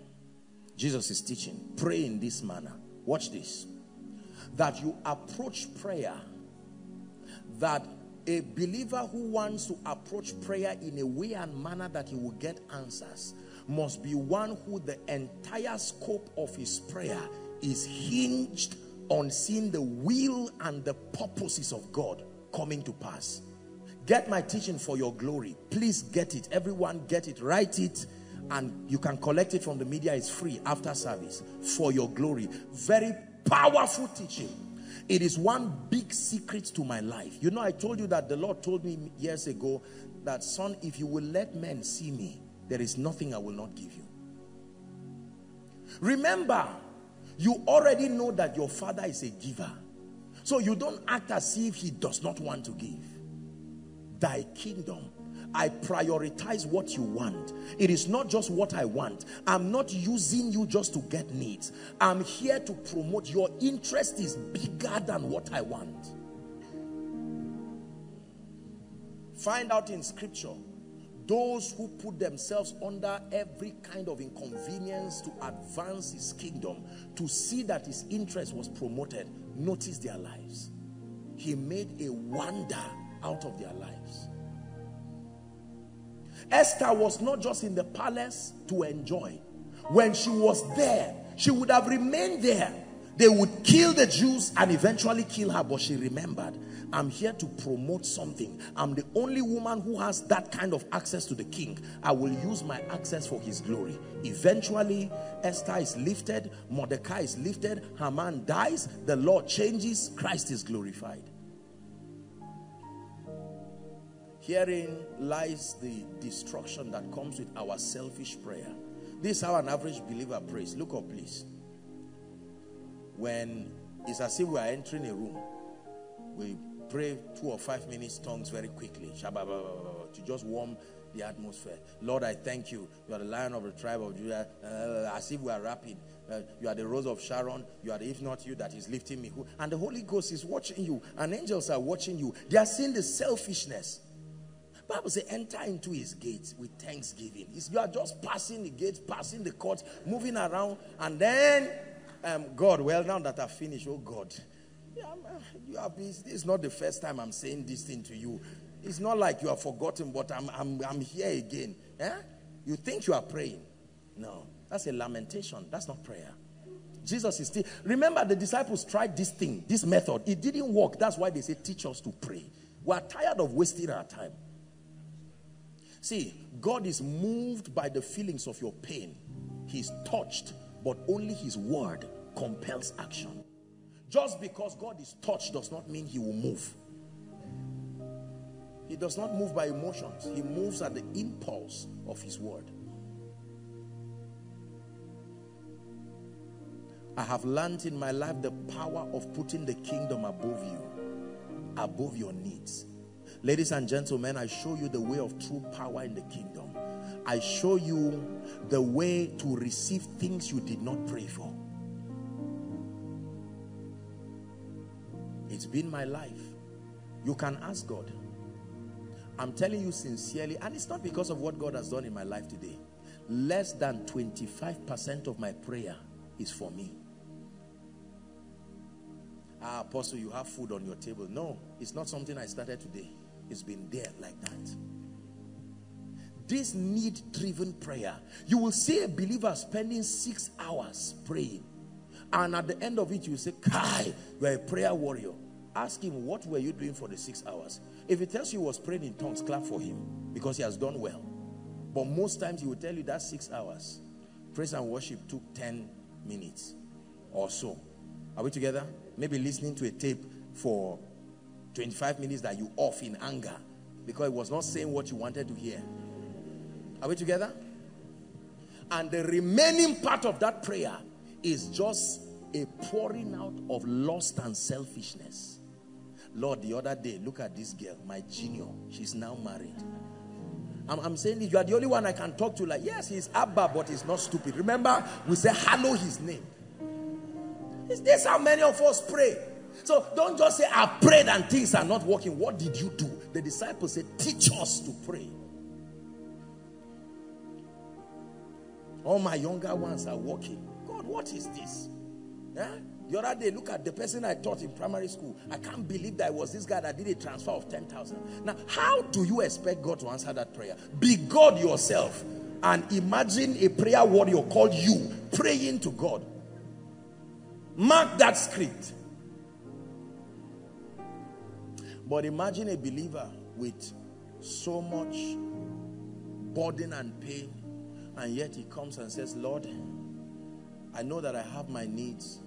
Jesus is teaching, pray in this manner. Watch this. That you approach prayer, that a believer who wants to approach prayer in a way and manner that he will get answers must be one who the entire scope of his prayer is hinged on seeing the will and the purposes of God coming to pass. Get my teaching for your glory. Please get it. Everyone get it. Write it. And you can collect it from the media. It's free after service. For your glory. Very powerful teaching. It is one big secret to my life. You know, I told you that the Lord told me years ago that, son, if you will let men see me, there is nothing I will not give you. Remember, you already know that your Father is a giver. So you don't act as if he does not want to give. Thy kingdom. I prioritize what you want. It is not just what I want. I'm not using you just to get needs. I'm here to promote. Your interest is bigger than what I want. Find out in scripture, those who put themselves under every kind of inconvenience to advance his kingdom, to see that his interest was promoted, notice their lives. He made a wonder out of their lives. Esther was not just in the palace to enjoy. When she was there, she would have remained there. They would kill the Jews and eventually kill her, but she remembered, I'm here to promote something. I'm the only woman who has that kind of access to the king. I will use my access for his glory. Eventually, Esther is lifted, Mordecai is lifted, Haman dies, the law changes, Christ is glorified. Herein lies the destruction that comes with our selfish prayer. This is how an average believer prays. Look up, please. When it's as if we are entering a room, we pray two or five minutes tongues very quickly to just warm the atmosphere. Lord, I thank you. You are the Lion of the tribe of Judah. Uh, as if we are rapping. Uh, you are the Rose of Sharon. You are the if not you that is lifting me. And the Holy Ghost is watching you. And angels are watching you. They are seeing the selfishness. Bible says, enter into his gates with thanksgiving. It's, you are just passing the gates, passing the courts, moving around, and then, um, God, well, now that I've finished, oh God, yeah, you have, this is not the first time I'm saying this thing to you. It's not like you are forgotten, but I'm, I'm, I'm here again. Eh? You think you are praying. No, that's a lamentation. That's not prayer. Jesus is still, remember the disciples tried this thing, this method. It didn't work. That's why they say, teach us to pray. We are tired of wasting our time. See, God is moved by the feelings of your pain. He's touched, but only his word compels action. Just because God is touched does not mean he will move. He does not move by emotions. He moves at the impulse of his word. I have learned in my life the power of putting the kingdom above you above your needs. Ladies and gentlemen, I show you the way of true power in the kingdom. I show you the way to receive things you did not pray for. It's been my life. You can ask God. I'm telling you sincerely, and it's not because of what God has done in my life today. Less than twenty-five percent of my prayer is for me. Ah, Apostle, you have food on your table. No, it's not something I started today. It's been there like that. This need-driven prayer. You will see a believer spending six hours praying. And at the end of it, you say, Kai, you're a prayer warrior. Ask him, what were you doing for the six hours? If he tells you he was praying in tongues, clap for him, because he has done well. But most times, he will tell you that six hours. Praise and worship took ten minutes or so. Are we together? Maybe listening to a tape for twenty-five minutes that you off in anger, because it was not saying what you wanted to hear. Are we together? And the remaining part of that prayer is just a pouring out of lust and selfishness. Lord, the other day, look at this girl, my junior. She's now married. I'm, I'm saying this, you are the only one I can talk to. Like, yes, he's Abba, but he's not stupid. Remember, we say, hallow his name. Is this how many of us pray? So don't just say, I prayed and things are not working. What did you do? The disciples said, teach us to pray. All my younger ones are working. God, what is this? Yeah? The other day, look at the person I taught in primary school. I can't believe that it was this guy that did a transfer of ten thousand. Now, how do you expect God to answer that prayer? Be God yourself. And imagine a prayer warrior called you praying to God. Mark that script. But imagine a believer with so much burden and pain, and yet he comes and says, Lord, I know that I have my needs,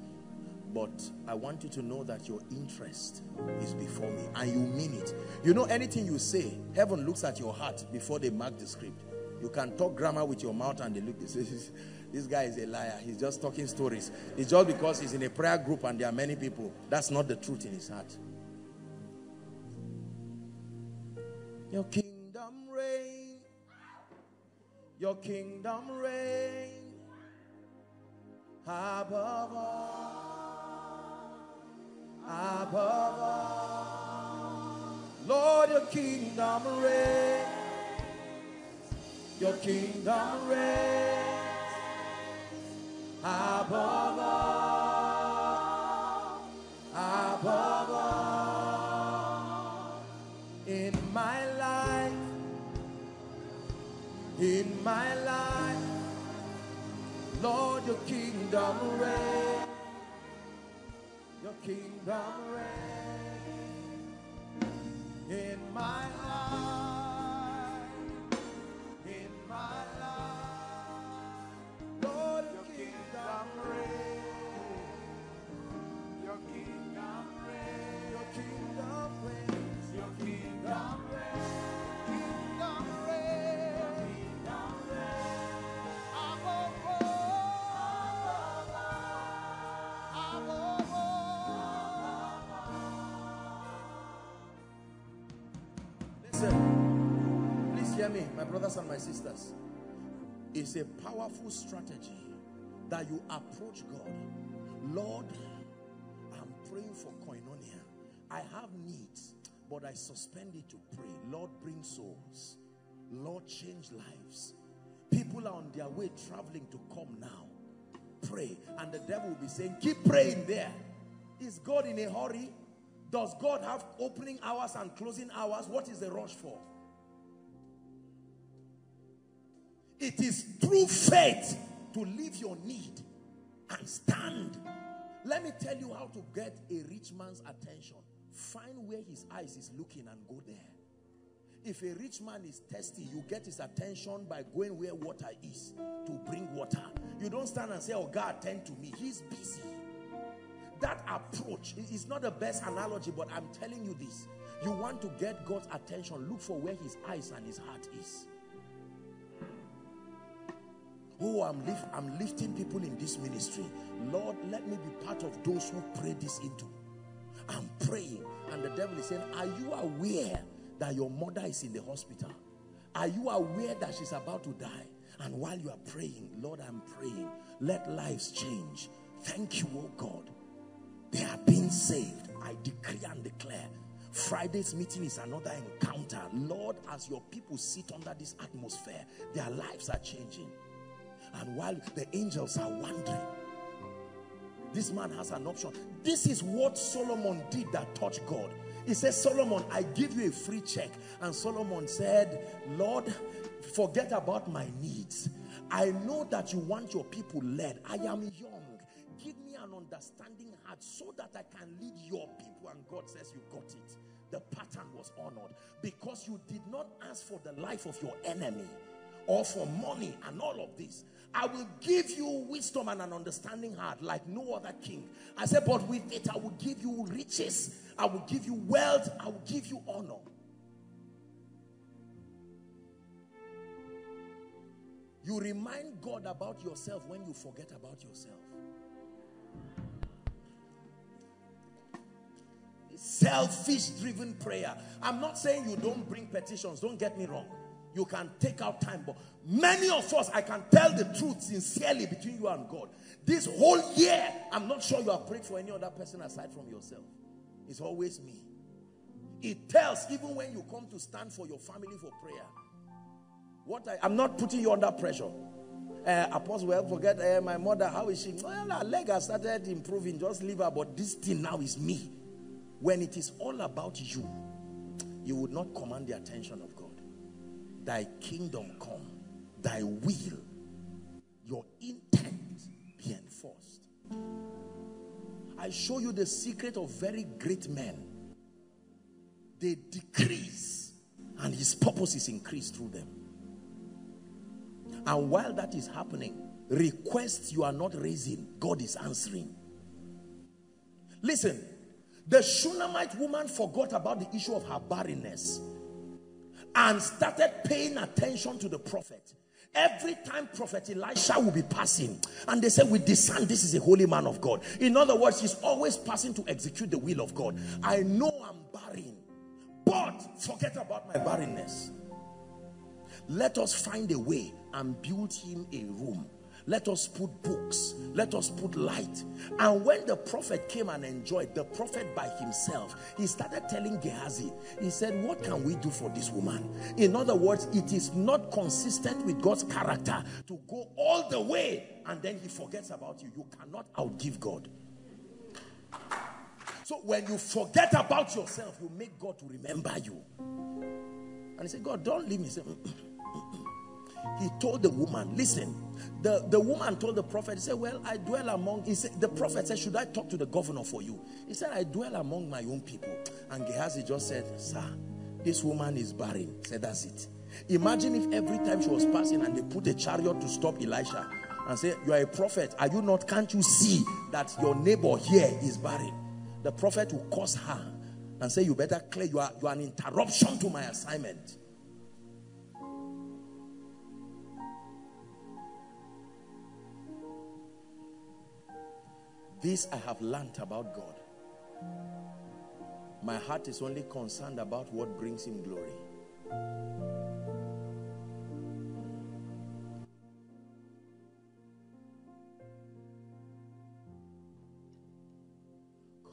but I want you to know that your interest is before me, and you mean it. You know, anything you say, heaven looks at your heart before they mark the script. You can talk grammar with your mouth and they look, this is, this guy is a liar. He's just talking stories. It's just because he's in a prayer group and there are many people. That's not the truth in his heart. Your kingdom reign. Your kingdom reign. Above all. Above all. Lord, your kingdom reign. Your kingdom reign. Above all, above all, in my life, in my life, Lord, your kingdom reign, your kingdom reign, in my life, in my life. Listen, please hear me, my brothers and my sisters. It's a powerful strategy that you approach God. Lord, I'm praying for Koinonia. I have needs, but I suspend it to pray. Lord, bring souls. Lord, change lives. People are on their way traveling to come now. Pray. And the devil will be saying, keep praying there. Is God in a hurry? Does God have opening hours and closing hours? What is the rush for? It is through faith to leave your need and stand. Let me tell you how to get a rich man's attention. Find where his eyes is looking and go there. If a rich man is thirsty, you get his attention by going where water is to bring water. You don't stand and say, oh God, attend to me. He's busy. That approach is not the best analogy, but I'm telling you this. You want to get God's attention, look for where his eyes and his heart is. Oh, I'm, lift, I'm lifting people in this ministry. Lord, let me be part of those who pray this into. I'm praying. And and the devil is saying, are you aware that your mother is in the hospital? Are you aware that she's about to die? And while you are praying, Lord, I'm praying, let lives change. Thank you, oh God. They are being saved. I decree and declare. Friday's meeting is another encounter. Lord, as your people sit under this atmosphere, their lives are changing. And while the angels are wandering, this man has an option. This is what Solomon did that touched God. He says, Solomon, I give you a free check. And Solomon said, Lord, forget about my needs. I know that you want your people led. I am young. Give me an understanding heart so that I can lead your people. And God says, you got it. The pattern was honored because you did not ask for the life of your enemy or for money and all of this. I will give you wisdom and an understanding heart like no other king. I said, but with it, I will give you riches. I will give you wealth. I will give you honor. You remind God about yourself when you forget about yourself. Selfish driven prayer. I'm not saying you don't bring petitions. Don't get me wrong. You can take out time, but many of us, I can tell the truth sincerely between you and God. This whole year, I'm not sure you have prayed for any other person aside from yourself. It's always me. It tells even when you come to stand for your family for prayer. What I, I'm not putting you under pressure. Uh, Apostle, well, forget uh, my mother. How is she? Well, her leg has started improving. Just leave her. But this thing now is me. When it is all about you, you would not command the attention of God. Thy kingdom come, thy will, your intent be enforced. I show you the secret of very great men. They decrease and his purpose is increased through them. And while that is happening, requests you are not raising, God is answering. Listen, the Shunammite woman forgot about the issue of her barrenness and started paying attention to the prophet. Every time Prophet Elisha will be passing, and they say, we discern this is a holy man of God. In other words, he's always passing to execute the will of God. I know I'm barren, but forget about my barrenness. Let us find a way and build him a room. Let us put books. Let us put light. And when the prophet came and enjoyed, the prophet by himself, he started telling Gehazi, he said, what can we do for this woman? In other words, it is not consistent with God's character to go all the way and then he forgets about you. You cannot outgive God. So when you forget about yourself, you make God to remember you. And he said, God, don't leave me. He said, he told the woman, listen, the, the woman told the prophet, he said, well, I dwell among, he said, the prophet said, should I talk to the governor for you? He said, I dwell among my own people. And Gehazi just said, sir, this woman is barren. He said, that's it. Imagine if every time she was passing and they put a chariot to stop Elisha and say, you are a prophet, are you not, can't you see that your neighbor here is barren? The prophet will curse her and say, you better clear, you are, you are an interruption to my assignment. This I have learned about God. My heart is only concerned about what brings him glory.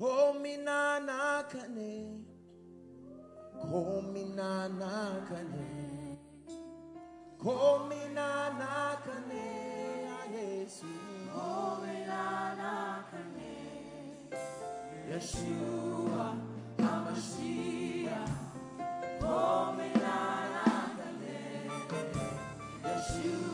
Komina nakane, komina nakane, komina nakane, Yesu. Yeshua HaMashiach, Yeshua you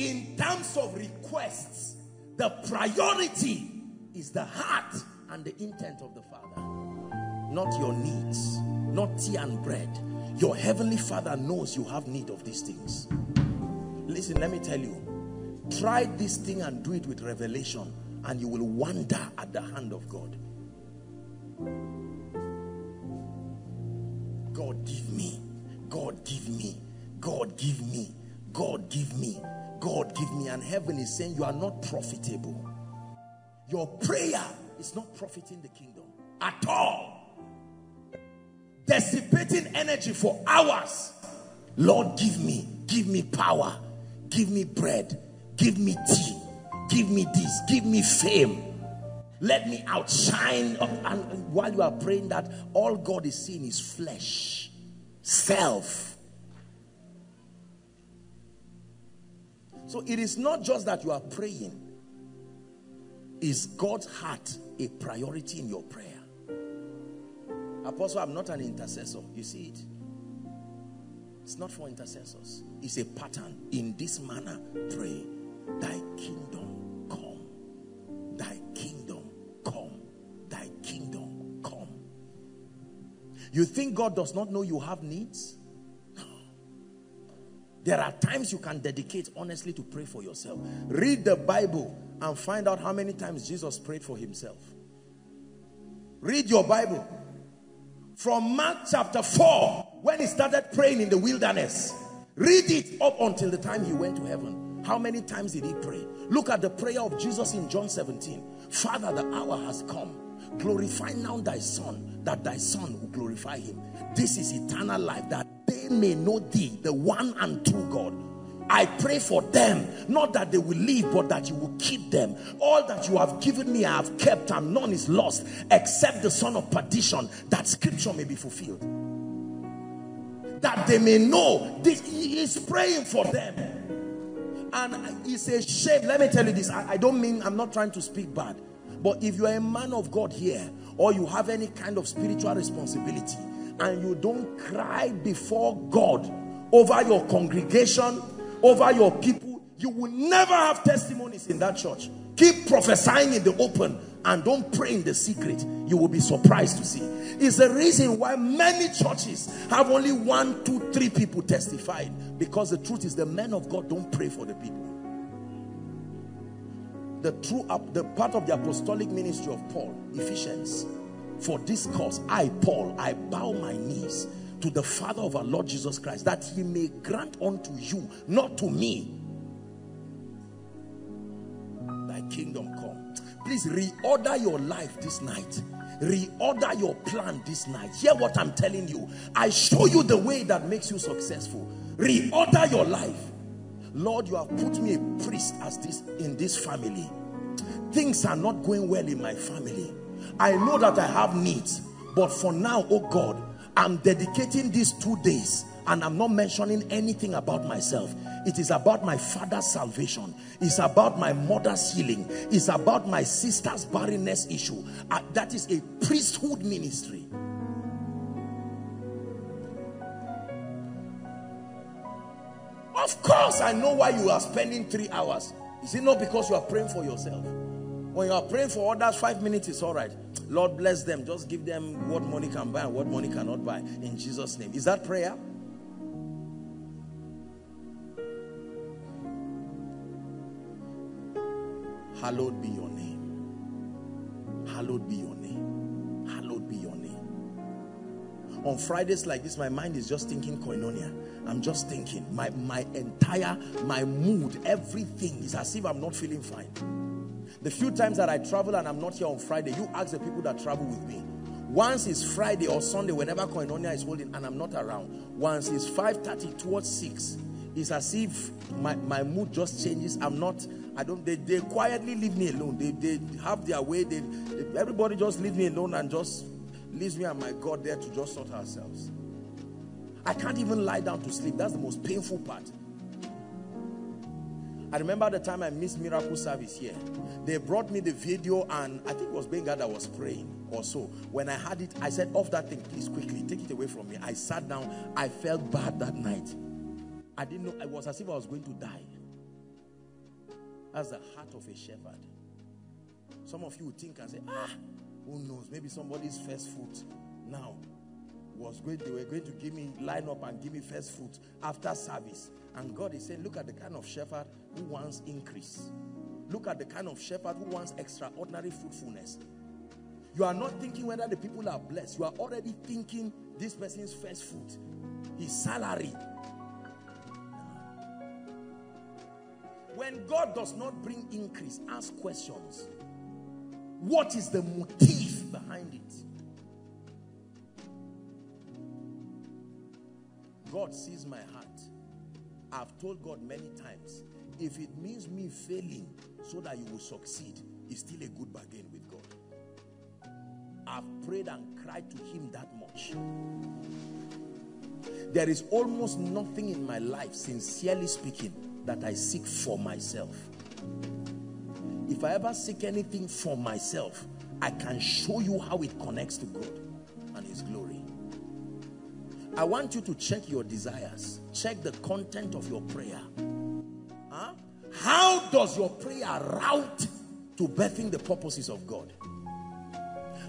in terms of requests, the priority is the heart and the intent of the Father, not your needs, not tea and bread. Your heavenly Father knows you have need of these things. Listen, let me tell you, try this thing and do it with revelation, and you will wonder at the hand of God. God give me, God give me, God give me, God give me, God give me. And heaven is saying you are not profitable. Your prayer is not profiting the kingdom at all. Dissipating energy for hours. Lord, give me, give me power, give me bread, give me tea, give me this, give me fame. Let me outshine. And while you are praying that, all God is seeing is flesh, self. So it is not just that you are praying. Is God's heart a priority in your prayer? Apostle, I'm not an intercessor. You see it? It's not for intercessors. It's a pattern. In this manner, pray, thy kingdom come, thy kingdom come, thy kingdom come. You think God does not know you have needs? There are times you can dedicate honestly to pray for yourself. Read the Bible and find out how many times Jesus prayed for himself. Read your Bible. From Mark chapter four, when he started praying in the wilderness, read it up until the time he went to heaven. How many times did he pray? Look at the prayer of Jesus in John seventeen. Father, the hour has come. Glorify now thy Son, that thy Son will glorify him. This is eternal life, that they may know thee, the one and true God. I pray for them, not that they will live, but that you will keep them. All that you have given me, I have kept, and none is lost, except the son of perdition, that scripture may be fulfilled. That they may know this. He is praying for them. And it's a shame. Let me tell you this. I, I don't mean, I'm not trying to speak bad. But if you are a man of God here, or you have any kind of spiritual responsibility, and you don't cry before God over your congregation, over your people, you will never have testimonies in that church. Keep prophesying in the open and don't pray in the secret. You will be surprised to see. It's the reason why many churches have only one, two, three people testified. Because the truth is, the men of God don't pray for the people. The true, the part of the apostolic ministry of Paul, Ephesians. For this cause, I, Paul, I bow my knees to the Father of our Lord Jesus Christ, that he may grant unto you, not to me, thy kingdom come. Please reorder your life this night. Reorder your plan this night. Hear what I'm telling you. I show you the way that makes you successful. Reorder your life. Lord, you have put me a priest as this in this family. Things are not going well in my family. I know that I have needs, but for now, oh God, I'm dedicating these two days and I'm not mentioning anything about myself. It is about my father's salvation. It's about my mother's healing. It's about my sister's barrenness issue. Uh, that is a priesthood ministry. Of course, I know why you are spending three hours. Is it not because you are praying for yourself? When you are praying for others, five minutes is all right. Lord, bless them. Just give them what money can buy and what money cannot buy. In Jesus' name. Is that prayer? Hallowed be your name. Hallowed be your name. Hallowed be your name. On Fridays like this, my mind is just thinking Koinonia. I'm just thinking. My, my entire, my mood, everything is as if I'm not feeling fine. The few times that I travel and I'm not here on Friday, you ask the people that travel with me. Once it's Friday or Sunday, whenever Koinonia is holding and I'm not around. Once it's five thirty towards six, it's as if my, my mood just changes. I'm not, I don't, they, they quietly leave me alone. They, they have their way. They, they, everybody just leave me alone and just leaves me and my God there to just sort ourselves. I can't even lie down to sleep. That's the most painful part. I remember the time I missed miracle service here. They brought me the video and I think it was Benga that was praying or so. When I had it, I said, off that thing, please quickly, take it away from me. I sat down. I felt bad that night. I didn't know. It was as if I was going to die. That's the heart of a shepherd. Some of you would think and say, ah, who knows, maybe somebody's first fruit now was great. They were going to give me, line up and give me first fruit after service. And God is saying, look at the kind of shepherd who wants increase. Look at the kind of shepherd who wants extraordinary fruitfulness. You are not thinking whether the people are blessed. You are already thinking this person's first fruit, his salary. When God does not bring increase, ask questions. What is the motive behind it? God sees my heart. I've told God many times, if it means me failing so that you will succeed, it's still a good bargain with God. I've prayed and cried to him that much. There is almost nothing in my life, sincerely speaking, that I seek for myself. If I ever seek anything for myself, I can show you how it connects to God and his glory. I want you to check your desires. Check the content of your prayer. Huh? How does your prayer route to birthing the purposes of God?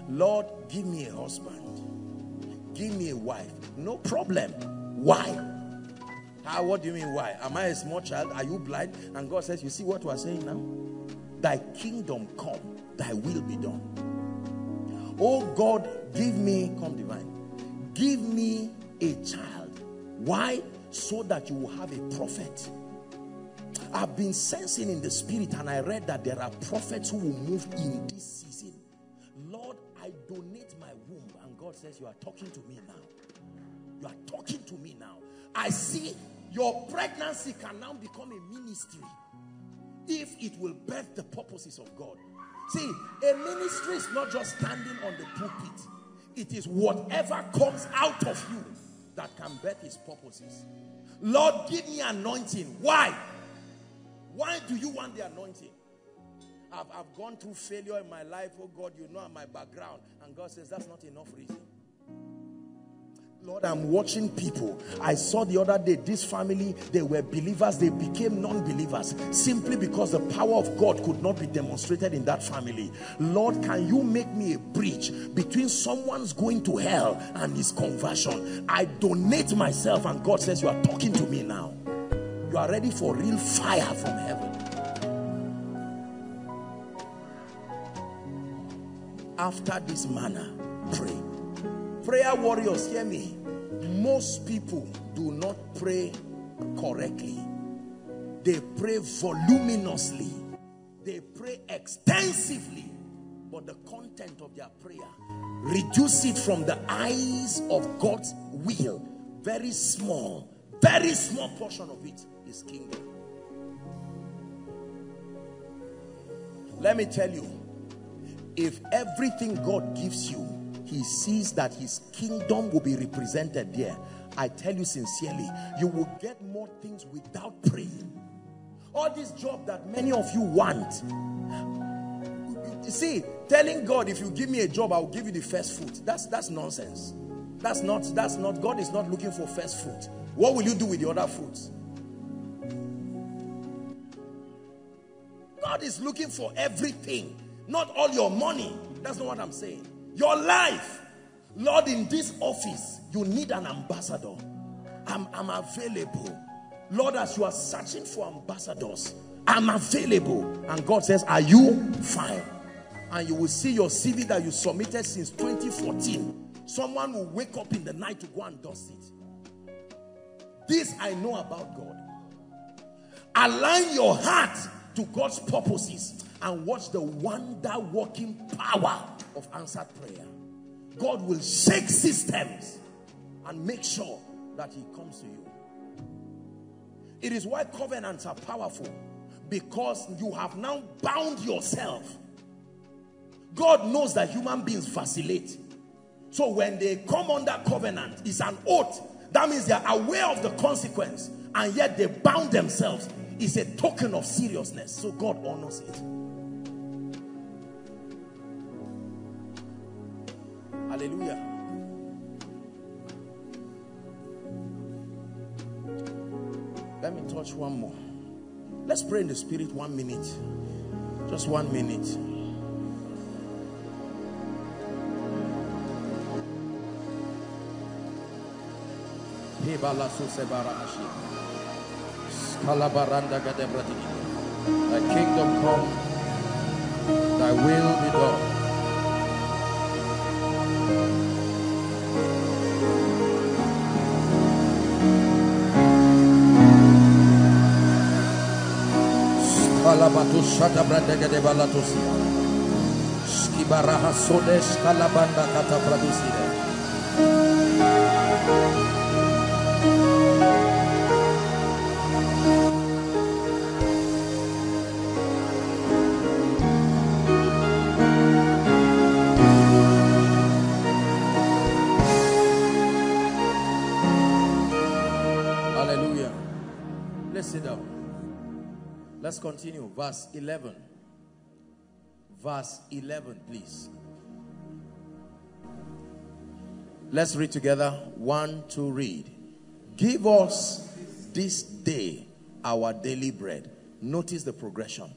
Lord, give me a husband. Give me a wife. No problem. Why? How? What do you mean why? Am I a small child? Are you blind? And God says, you see what we are saying now? Thy kingdom come, thy will be done. Oh God, give me, come divine, give me a child. Why? So that you will have a prophet. I've been sensing in the spirit, and I read that there are prophets who will move in this season. Lord, I donate my womb. And God says, you are talking to me now. You are talking to me now. I see your pregnancy can now become a ministry if it will birth the purposes of God. See, a ministry is not just standing on the pulpit. It is whatever comes out of you that can birth his purposes. Lord, give me anointing. Why? Why do you want the anointing? I've, I've gone through failure in my life. Oh God, you know my background. And God says, that's not enough reason. Lord, I'm watching people. I saw the other day, this family, they were believers. They became non-believers simply because the power of God could not be demonstrated in that family. Lord, can you make me a bridge between someone's going to hell and his conversion? I donate myself, and God says, you are talking to me now. You are ready for real fire from heaven. After this manner, pray. Prayer warriors, hear me. Most people do not pray correctly. They pray voluminously. They pray extensively. But the content of their prayer, reduce it from the eyes of God's will. Very small, very small portion of it is kingdom. Let me tell you, if everything God gives you, he sees that his kingdom will be represented there. I tell you sincerely, you will get more things without praying. All this job that many of you want. You see, telling God, if you give me a job, I'll give you the first fruit. That's, that's nonsense. That's not, that's not, God is not looking for first fruit. What will you do with the other fruits? God is looking for everything. Not all your money. That's not what I'm saying. Your life. Lord, in this office, you need an ambassador. I'm, I'm available. Lord, as you are searching for ambassadors, I'm available. And God says, are you fine? And you will see your C V that you submitted since twenty fourteen. Someone will wake up in the night to go and dust it. This I know about God. Align your heart to God's purposes and watch the wonder-working power of answered prayer. God will shake systems and make sure that he comes to you. It is why covenants are powerful, because you have now bound yourself. God knows that human beings vacillate. So when they come under covenant, it's an oath. That means they are aware of the consequence, and yet they bound themselves. It's a token of seriousness. So God honors it. Hallelujah. Let me touch one more. Let's pray in the spirit one minute. Just one minute. Thy kingdom come, thy will be done. Hallelujah. Let's sit down. Let's continue. Verse eleven. Verse eleven, please. Let's read together. One, two, read. Give us this day our daily bread. Notice the progression.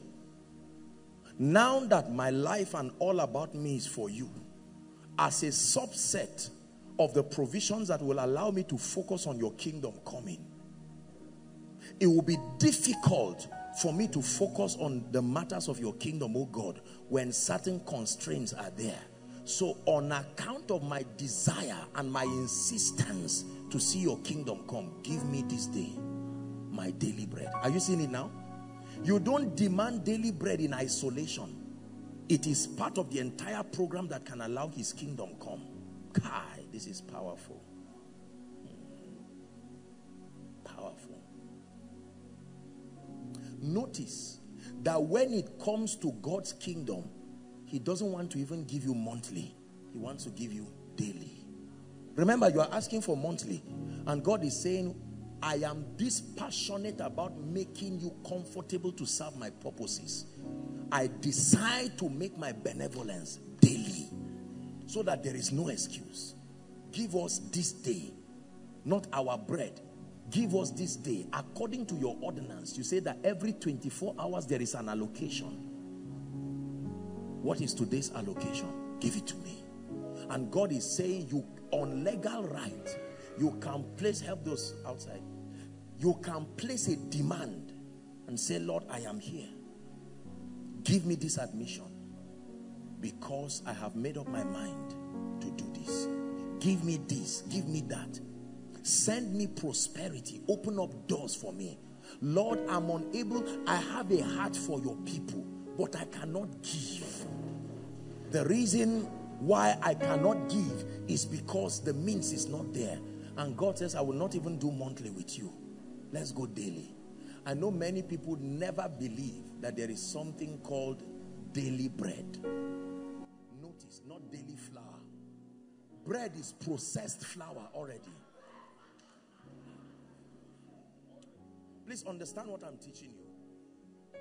Now that my life and all about me is for you, as a subset of the provisions that will allow me to focus on your kingdom coming, it will be difficult for me to focus on the matters of your kingdom, oh God, when certain constraints are there. So on account of my desire and my insistence to see your kingdom come, give me this day my daily bread. Are you seeing it now? You don't demand daily bread in isolation. It is part of the entire program that can allow his kingdom come. Kai, this is powerful. Powerful. Notice that when it comes to God's kingdom, he doesn't want to even give you monthly. He wants to give you daily. Remember, you are asking for monthly, and God is saying, I am this passionate about making you comfortable to serve my purposes. I decide to make my benevolence daily so that there is no excuse. Give us this day, not our bread. Give us this day according to your ordinance. You say that every twenty-four hours there is an allocation. What is today's allocation? Give it to me. And God is saying, you on legal right, you can place, help those outside, you can place a demand and say, Lord, I am here. Give me this admission because I have made up my mind to do this. Give me this, give me that. Send me prosperity. Open up doors for me. Lord, I'm unable. I have a heart for your people, but I cannot give. The reason why I cannot give is because the means is not there. And God says, I will not even do monthly with you. Let's go daily. I know many people never believe that there is something called daily bread. Notice, not daily flour. Bread is processed flour already. Please understand what I'm teaching you.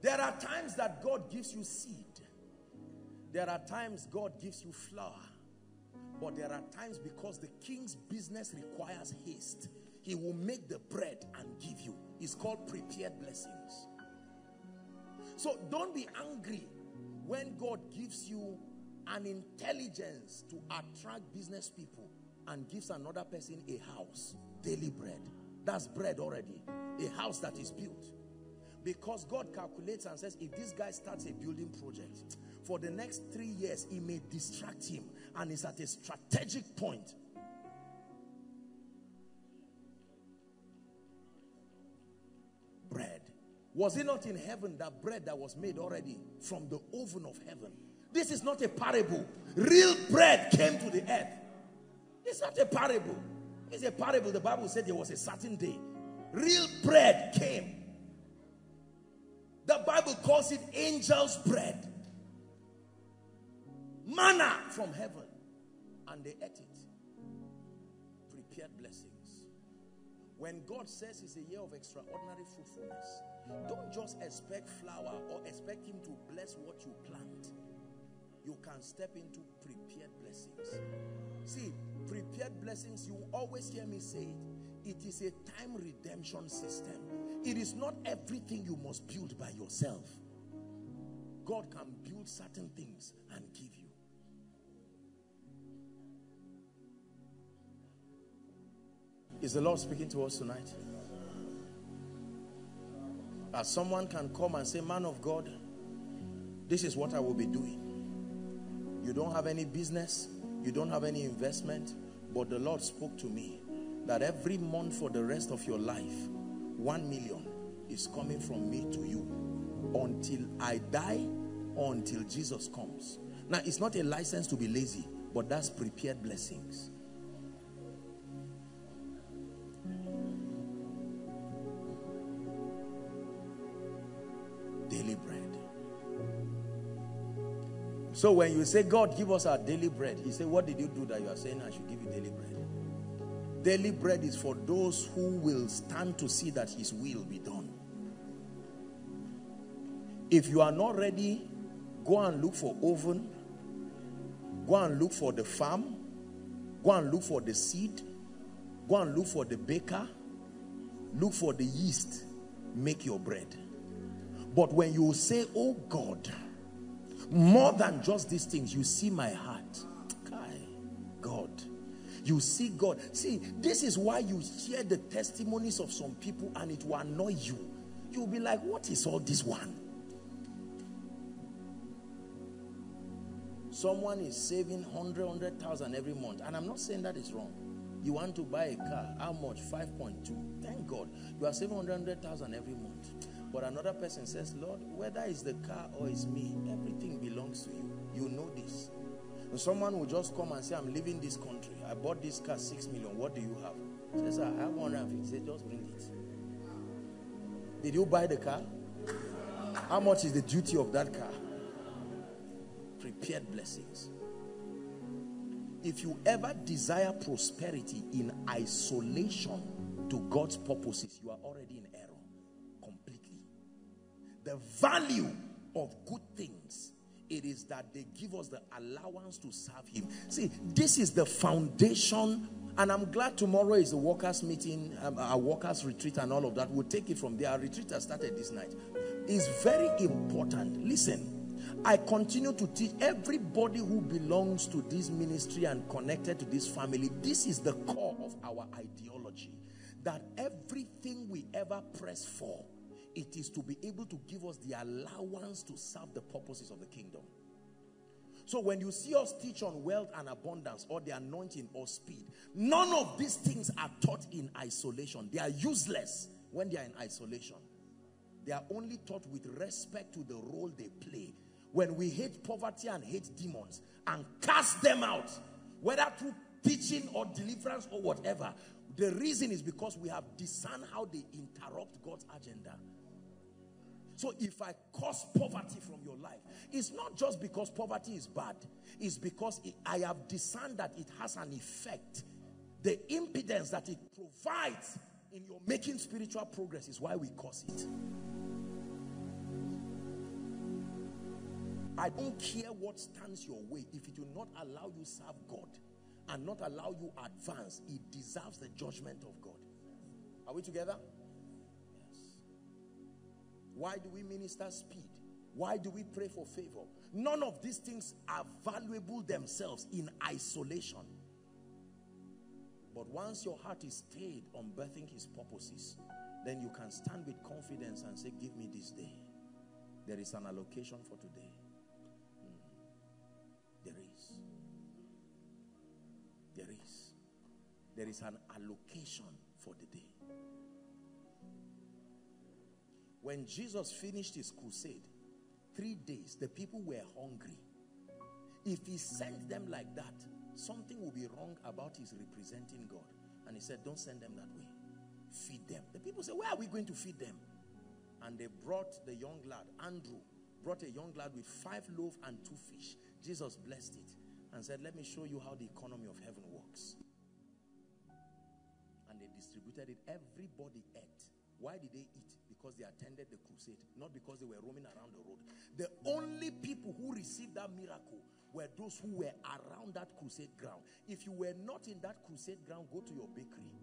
There are times that God gives you seed. There are times God gives you flour. But there are times, because the king's business requires haste, he will make the bread and give you. It's called prepared blessings. So don't be angry when God gives you an intelligence to attract business people and gives another person a house. Daily bread. That's bread already. A house that is built. Because God calculates and says, if this guy starts a building project, for the next three years, it may distract him, and is at a strategic point. Bread. Was it not in heaven that bread that was made already from the oven of heaven? This is not a parable. Real bread came to the earth. It's not a parable. It's a parable. The Bible said there was a certain day. Real bread came. The Bible calls it angel's bread. Manna from heaven. And they ate it. Prepared blessings. When God says it's a year of extraordinary fruitfulness, don't just expect flour or expect him to bless what you plant. You can step into prepared blessings. See, prepared blessings, you always hear me say it. It is a time redemption system. It is not everything you must build by yourself. God can build certain things and give you. Is the Lord speaking to us tonight? As someone can come and say, man of God, this is what I will be doing. You don't have any business, you don't have any investment, but the Lord spoke to me that every month for the rest of your life, one million is coming from me to you until I die, or until Jesus comes. Now, it's not a license to be lazy, but that's prepared blessings. Daily bread. So when you say, God, give us our daily bread, he said, what did you do that you are saying I should give you daily bread? Daily bread is for those who will stand to see that his will be done. If you are not ready, go and look for oven, go and look for the farm, go and look for the seed, go and look for the baker, look for the yeast, make your bread. But when you say, oh God, more than just these things, you see my heart. God. You see God. See, this is why you hear the testimonies of some people and it will annoy you. You'll be like, what is all this one? Someone is saving one hundred thousand every month. And I'm not saying that is wrong. You want to buy a car. How much? five point two. Thank God. You are saving one hundred thousand every month. But another person says, Lord, whether it's the car or it's me, everything belongs to you. You know this. And someone will just come and say, I'm leaving this country. I bought this car, six million. What do you have? He says, I have one hundred fifty. Say, just bring it. Did you buy the car? How much is the duty of that car? Prepared blessings. If you ever desire prosperity in isolation to God's purposes, you are already in error. The value of good things, it is that they give us the allowance to serve him. See, this is the foundation, and I'm glad tomorrow is the workers' meeting, um, our workers' retreat and all of that. We'll take it from there. Our retreat has started this night. It's very important. Listen, I continue to teach everybody who belongs to this ministry and connected to this family. This is the core of our ideology, that everything we ever press for, it is to be able to give us the allowance to serve the purposes of the kingdom. So when you see us teach on wealth and abundance or the anointing or speed, none of these things are taught in isolation. They are useless when they are in isolation. They are only taught with respect to the role they play. When we hate poverty and hate demons and cast them out, whether through teaching or deliverance or whatever, the reason is because we have discerned how they interrupt God's agenda. So if I cause poverty from your life, it's not just because poverty is bad. It's because it, I have discerned that it has an effect. The impedance that it provides in your making spiritual progress is why we cause it. I don't care what stands your way. If it will not allow you to serve God and not allow you advance, it deserves the judgment of God. Are we together? Yes. Why do we minister speed? Why do we pray for favor? None of these things are valuable themselves in isolation. But once your heart is stayed on birthing his purposes, then you can stand with confidence and say, give me this day. There is an allocation for today. Mm. There is. There is. There is an allocation for the day. When Jesus finished his crusade, three days, the people were hungry. If he sent them like that, something will be wrong about his representing God. And he said, don't send them that way. Feed them. The people said, where are we going to feed them? And they brought the young lad. Andrew brought a young lad with five loaves and two fish. Jesus blessed it and said, let me show you how the economy of heaven works. And they distributed it. Everybody ate. Why did they eat? Because they attended the crusade, not because they were roaming around the road. The only people who received that miracle were those who were around that crusade ground. If you were not in that crusade ground, go to your bakery.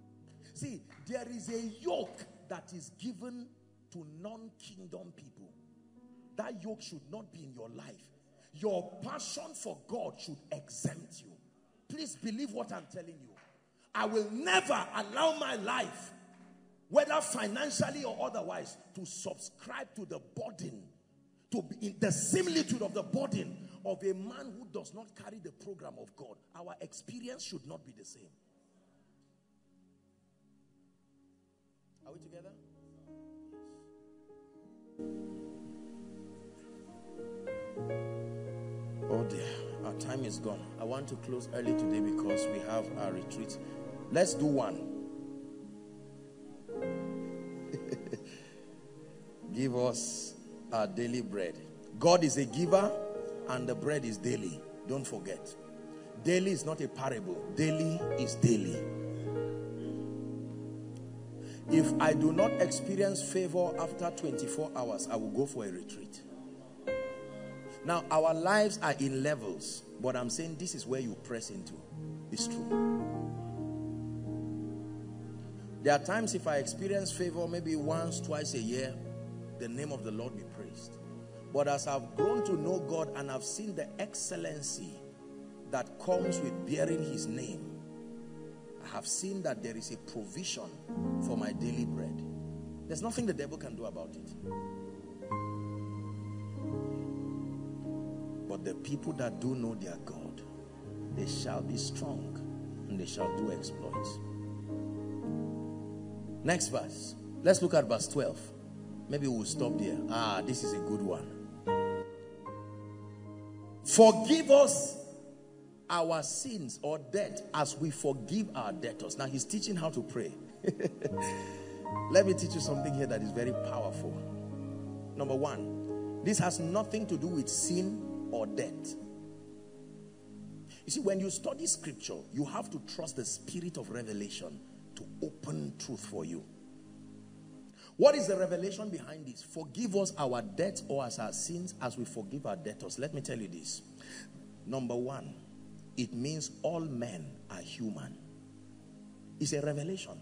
See, there is a yoke that is given to non-kingdom people. That yoke should not be in your life. Your passion for God should exempt you. Please believe what I'm telling you. I will never allow my life, whether financially or otherwise, to subscribe to the burden, to be in the similitude of the burden of a man who does not carry the program of God. Our experience should not be the same. Are we together? Oh dear, our time is gone. I want to close early today because we have our retreat. Let's do one. Give us our daily bread. God is a giver and the bread is daily. Don't forget. Daily is not a parable. Daily is daily. If I do not experience favor after twenty-four hours, I will go for a retreat. Now, our lives are in levels, but I'm saying this is where you press into. It's true. There are times if I experience favor maybe once, twice a year, the name of the Lord be praised. But as I've grown to know God and I've seen the excellency that comes with bearing his name, I have seen that there is a provision for my daily bread. There's nothing the devil can do about it. But the people that do know their God, they shall be strong and they shall do exploits. Next verse. Let's look at verse twelve. Maybe we'll stop there. Ah, this is a good one. Forgive us our sins or debt as we forgive our debtors. Now he's teaching how to pray. Let me teach you something here that is very powerful. Number one, this has nothing to do with sin or debt. You see, when you study scripture, you have to trust the spirit of revelation to open truth for you. What is the revelation behind this? Forgive us our debts or as our sins as we forgive our debtors. Let me tell you this. Number one, it means all men are human. It's a revelation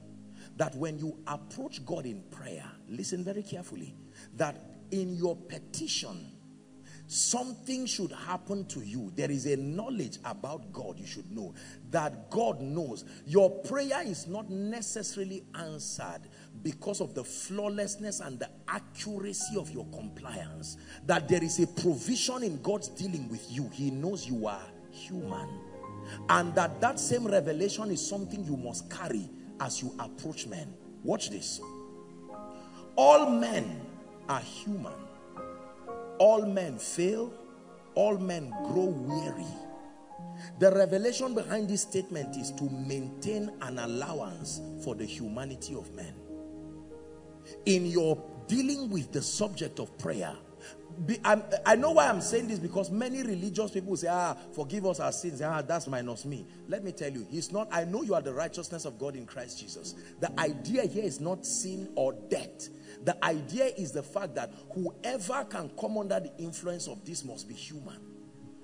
that when you approach God in prayer, listen very carefully, that in your petition, something should happen to you. There is a knowledge about God you should know, that God knows. Your prayer is not necessarily answered because of the flawlessness and the accuracy of your compliance. That there is a provision in God's dealing with you. He knows you are human. And that that same revelation is something you must carry as you approach men. Watch this. All men are human. All men fail. All men grow weary. The revelation behind this statement is to maintain an allowance for the humanity of men. In your dealing with the subject of prayer, Be, I, I know why I'm saying this, because many religious people say, ah, forgive us our sins. Ah, that's minus me. Let me tell you, he's not. I know you are the righteousness of God in Christ Jesus. The idea here is not sin or debt. The idea is the fact that whoever can come under the influence of this must be human.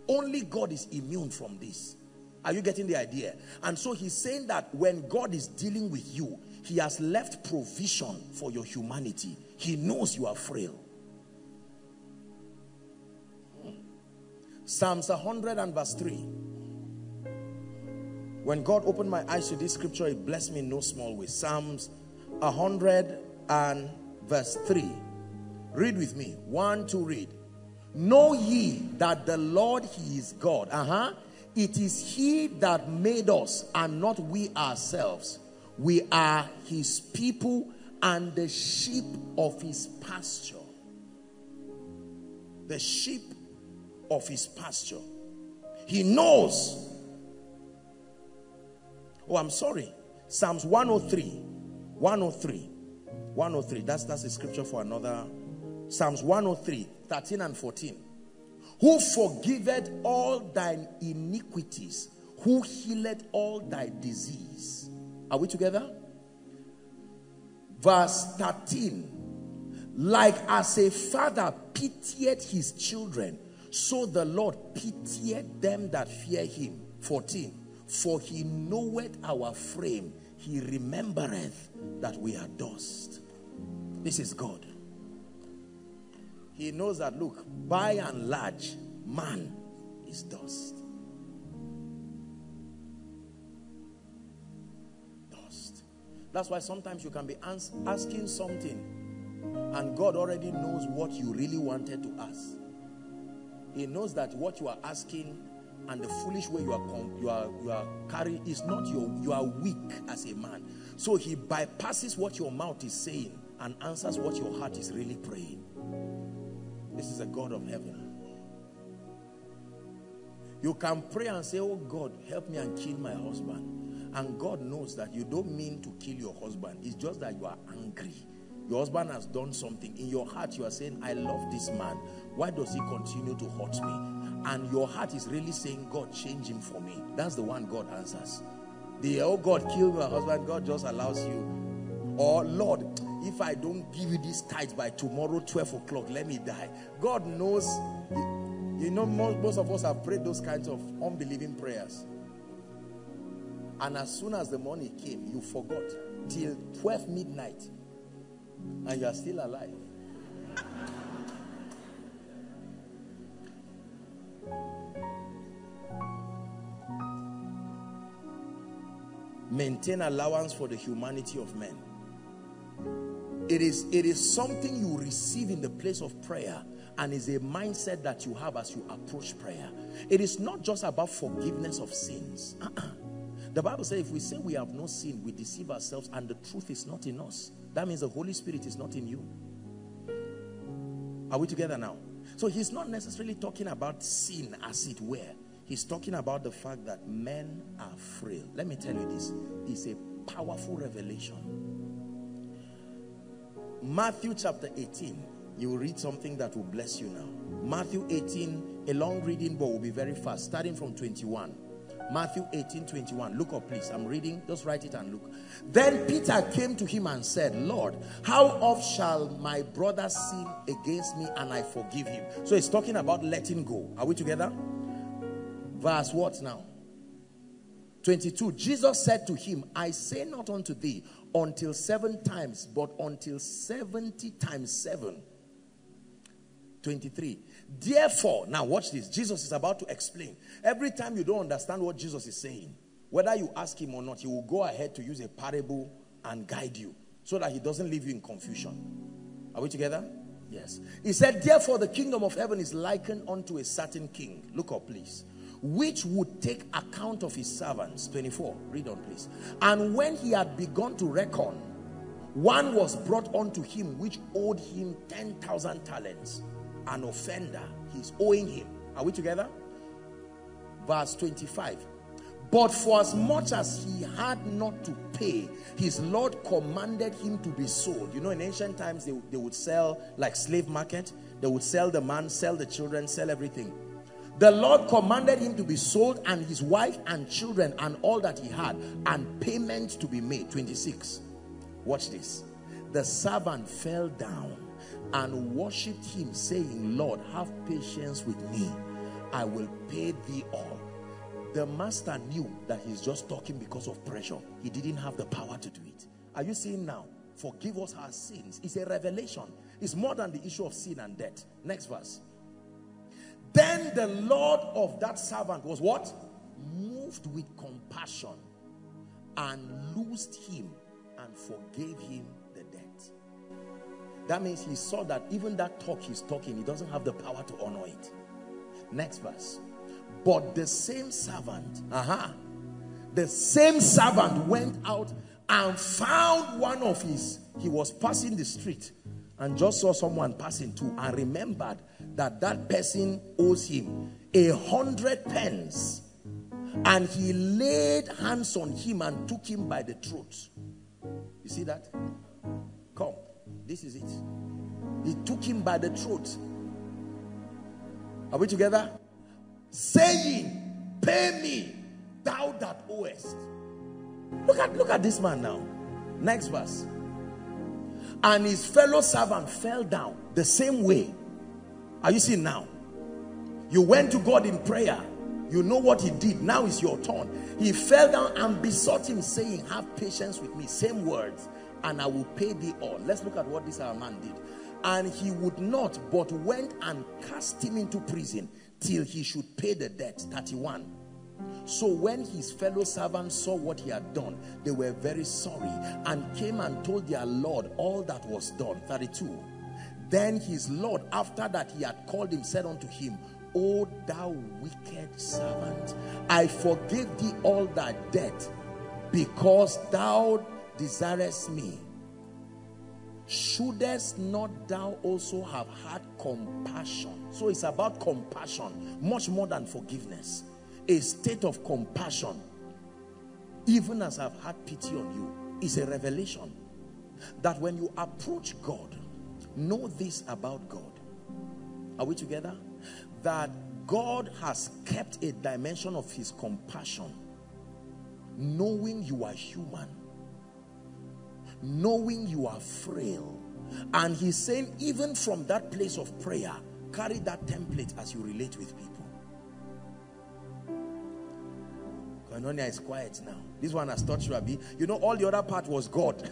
Only God is immune from this. Are you getting the idea? And so he's saying that when God is dealing with you, he has left provision for your humanity. He knows you are frail. Psalms one hundred and verse three. When God opened my eyes to this scripture, it blessed me in no small way. Psalms one hundred and verse three. Read with me. One, two, read. Know ye that the Lord, he is God. Uh-huh. It is he that made us and not we ourselves. We are his people and the sheep of his pasture. The sheep of his pasture. He knows. Oh, I'm sorry. Psalms one oh three, one oh three, one oh three. That's that's the scripture for another. Psalms one oh three, thirteen and fourteen. Who forgiveth all thine iniquities, who healeth all thy disease. Are we together? Verse thirteen. Like as a father pitieth his children, so the Lord pitieth them that fear him. fourteen. For he knoweth our frame. he remembereth that we are dust. This is God. He knows that, look, by and large, man is dust. Dust. That's why sometimes you can be asking something and God already knows what you really wanted to ask. He knows that what you are asking and the foolish way you are you are you are carrying is not your, you are weak as a man. So he bypasses what your mouth is saying and answers what your heart is really praying. This is a God of heaven. You can pray and say, oh God, help me and kill my husband. And God knows that you don't mean to kill your husband. It's just that you are angry. Your husband has done something. In your heart, you are saying, I love this man. Why does he continue to hurt me? And your heart is really saying, God, change him for me. That's the one God answers. The, oh God, kill your husband. God just allows you. Or, Lord, if I don't give you these tithes by tomorrow, twelve o'clock, let me die. God knows. You know, most, most of us have prayed those kinds of unbelieving prayers. And as soon as the money came, you forgot. Till twelve midnight. And you are still alive. Maintain allowance for the humanity of men. It is, it is something you receive in the place of prayer and is a mindset that you have as you approach prayer. It is not just about forgiveness of sins. The Bible says if we say we have no sin, we deceive ourselves and the truth is not in us. That means the Holy Spirit is not in you. Are we together now? So he's not necessarily talking about sin as it were. He's talking about the fact that men are frail. Let me tell you this. It's a powerful revelation. Matthew chapter eighteen. You read something that will bless you now. Matthew eighteen, a long reading but will be very fast. Starting from twenty-one. Matthew eighteen twenty-one. Look up, please. I'm reading. Just write it and look. Then Peter came to him and said, Lord, how oft shall my brother sin against me and I forgive him? So it's talking about letting go. Are we together? Verse what now? twenty-two. Jesus said to him, I say not unto thee until seven times, but until seventy times seven. twenty-three. Therefore, now watch this. Jesus is about to explain. Every time you don't understand what Jesus is saying, whether you ask him or not, he will go ahead to use a parable and guide you so that he doesn't leave you in confusion. Are we together? Yes. He said, therefore, the kingdom of heaven is likened unto a certain king. Look up, please. Which would take account of his servants. twenty-four. Read on, please. And when he had begun to reckon, one was brought unto him which owed him ten thousand talents. An offender. He's owing him. Are we together? Verse twenty-five. But for as much as he had not to pay, his Lord commanded him to be sold. You know, in ancient times, they, they would sell like slave market. They would sell the man, sell the children, sell everything. The Lord commanded him to be sold and his wife and children and all that he had, and payment to be made. twenty-six. Watch this. The servant fell down and worshipped him, saying, Lord, have patience with me, I will pay thee all. The master knew that he's just talking because of pressure. He didn't have the power to do it. Are you seeing now? Forgive us our sins. It's a revelation. It's more than the issue of sin and death. Next verse. Then the Lord of that servant was what? Moved with compassion, and loosed him, and forgave him the debt. That means he saw that even that talk he's talking, he doesn't have the power to honor it. Next verse. But the same servant, uh-huh, the same servant went out and found one of his. He was passing the street and just saw someone passing too, and remembered that that person owes him a hundred pence. And he laid hands on him and took him by the throat. You see that? Come. This is it. He took him by the throat. Are we together? Saying, pay me, thou that owest. Look at, look at this man now. Next verse. And his fellow servant fell down the same way. Are you seeing now? You went to God in prayer. You know what he did. Now is your turn. He fell down and besought him, saying, have patience with me. Same words. And I will pay thee all. Let's look at what this our man did. And he would not, but went and cast him into prison till he should pay the debt. thirty-one. So when his fellow servants saw what he had done, they were very sorry and came and told their Lord all that was done. thirty-two. Then his Lord, after that he had called him, said unto him, O thou wicked servant, I forgave thee all thy debt, because thou desirest me. Shouldest not thou also have had compassion? So it's about compassion, much more than forgiveness. A state of compassion, even as I've had pity on you, is a revelation that when you approach God, know this about God. Are we together? That God has kept a dimension of his compassion, knowing you are human, knowing you are frail. And he's saying, even from that place of prayer, carry that template as you relate with people. Koinonia is quiet now. This one has touched Rabbi. You know, all the other part was God.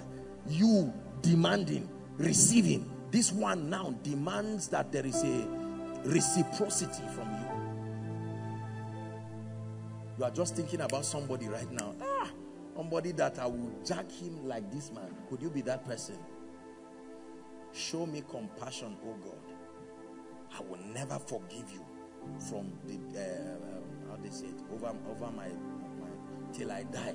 You demanding, receiving. This one now demands that there is a reciprocity from you. You are just thinking about somebody right now. Ah, somebody that I will jack him like this man. Could you be that person? Show me compassion, oh God. I will never forgive you from the, uh, how they say it, over, over my, my, till I die.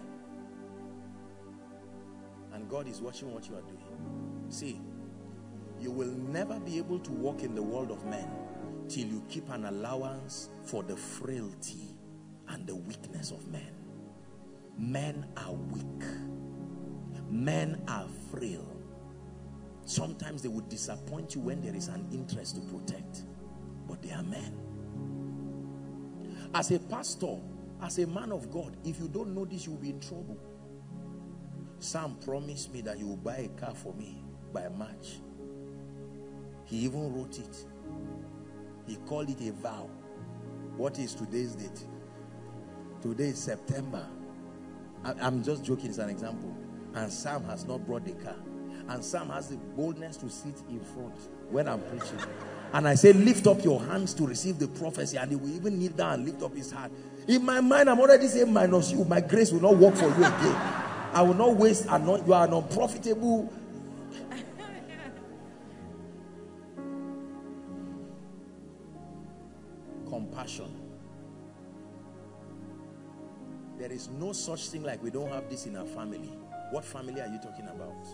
And God is watching what you are doing. See, you will never be able to walk in the world of men till you keep an allowance for the frailty and the weakness of men. Men are weak. Men are frail. Sometimes they would disappoint you when there is an interest to protect, but they are men. As a pastor, as a man of God, if you don't know this, you'll be in trouble. Sam promised me that he will buy a car for me by March. He even wrote it. He called it a vow. What is today's date? Today is September. I, I'm just joking, it's an example. And Sam has not brought the car. And Sam has the boldness to sit in front when I'm preaching. And I say, lift up your hands to receive the prophecy. And he will even kneel down and lift up his hand. In my mind, I'm already saying, minus you, my grace will not work for you again. I will not waste, and not, you are an unprofitable. Compassion. There is no such thing like we don't have this in our family. What family are you talking about?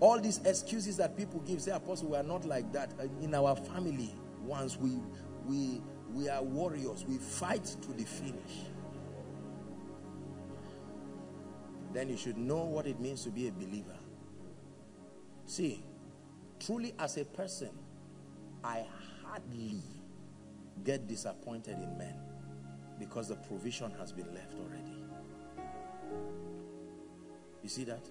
All these excuses that people give, say, Apostle, we are not like that. In our family, once we we we are warriors, we fight to the finish. Then you should know what it means to be a believer. See, truly as a person, I hardly get disappointed in men because the provision has been left already. You see that?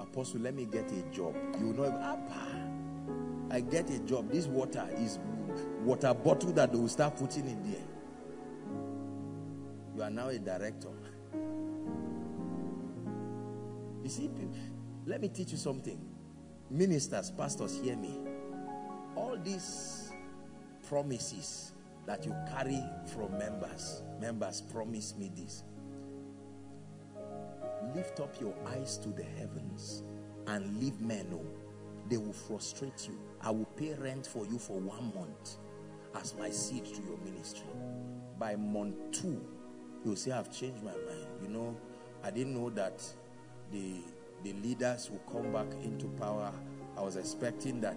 Apostle, let me get a job. You know, if I get a job, this water is water bottle that they will start putting in there. You are now a director. You see, let me teach you something. Ministers, pastors, hear me. All these promises that you carry from members, members promise me this. Lift up your eyes to the heavens and leave men alone. They will frustrate you. I will pay rent for you for one month as my seed to your ministry. By month two, you'll say, I've changed my mind. You know, I didn't know that the The leaders will come back into power. I was expecting that.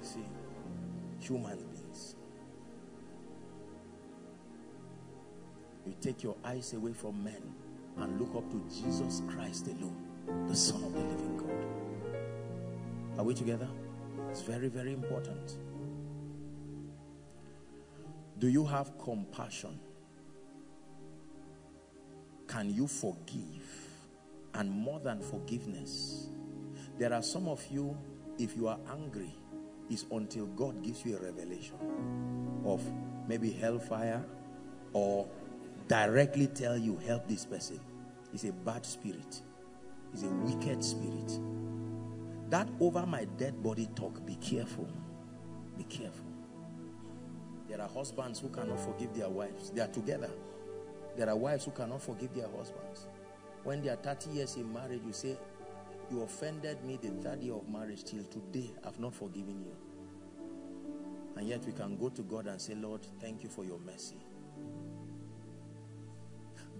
You see, human beings. You take your eyes away from men and look up to Jesus Christ alone, the Son of the living God. Are we together? It's very, very important. Do you have compassion? Can you forgive? And more than forgiveness, there are some of you, if you are angry, is until God gives you a revelation of maybe hellfire or directly tell you, help this person. It's a bad spirit. It's a wicked spirit. That over my dead body talk, be careful. Be careful. There are husbands who cannot forgive their wives. They are together. There are wives who cannot forgive their husbands. When they are thirty years in marriage, you say, you offended me the third year of marriage. Till today, I've not forgiven you. And yet we can go to God and say, Lord, thank you for your mercy.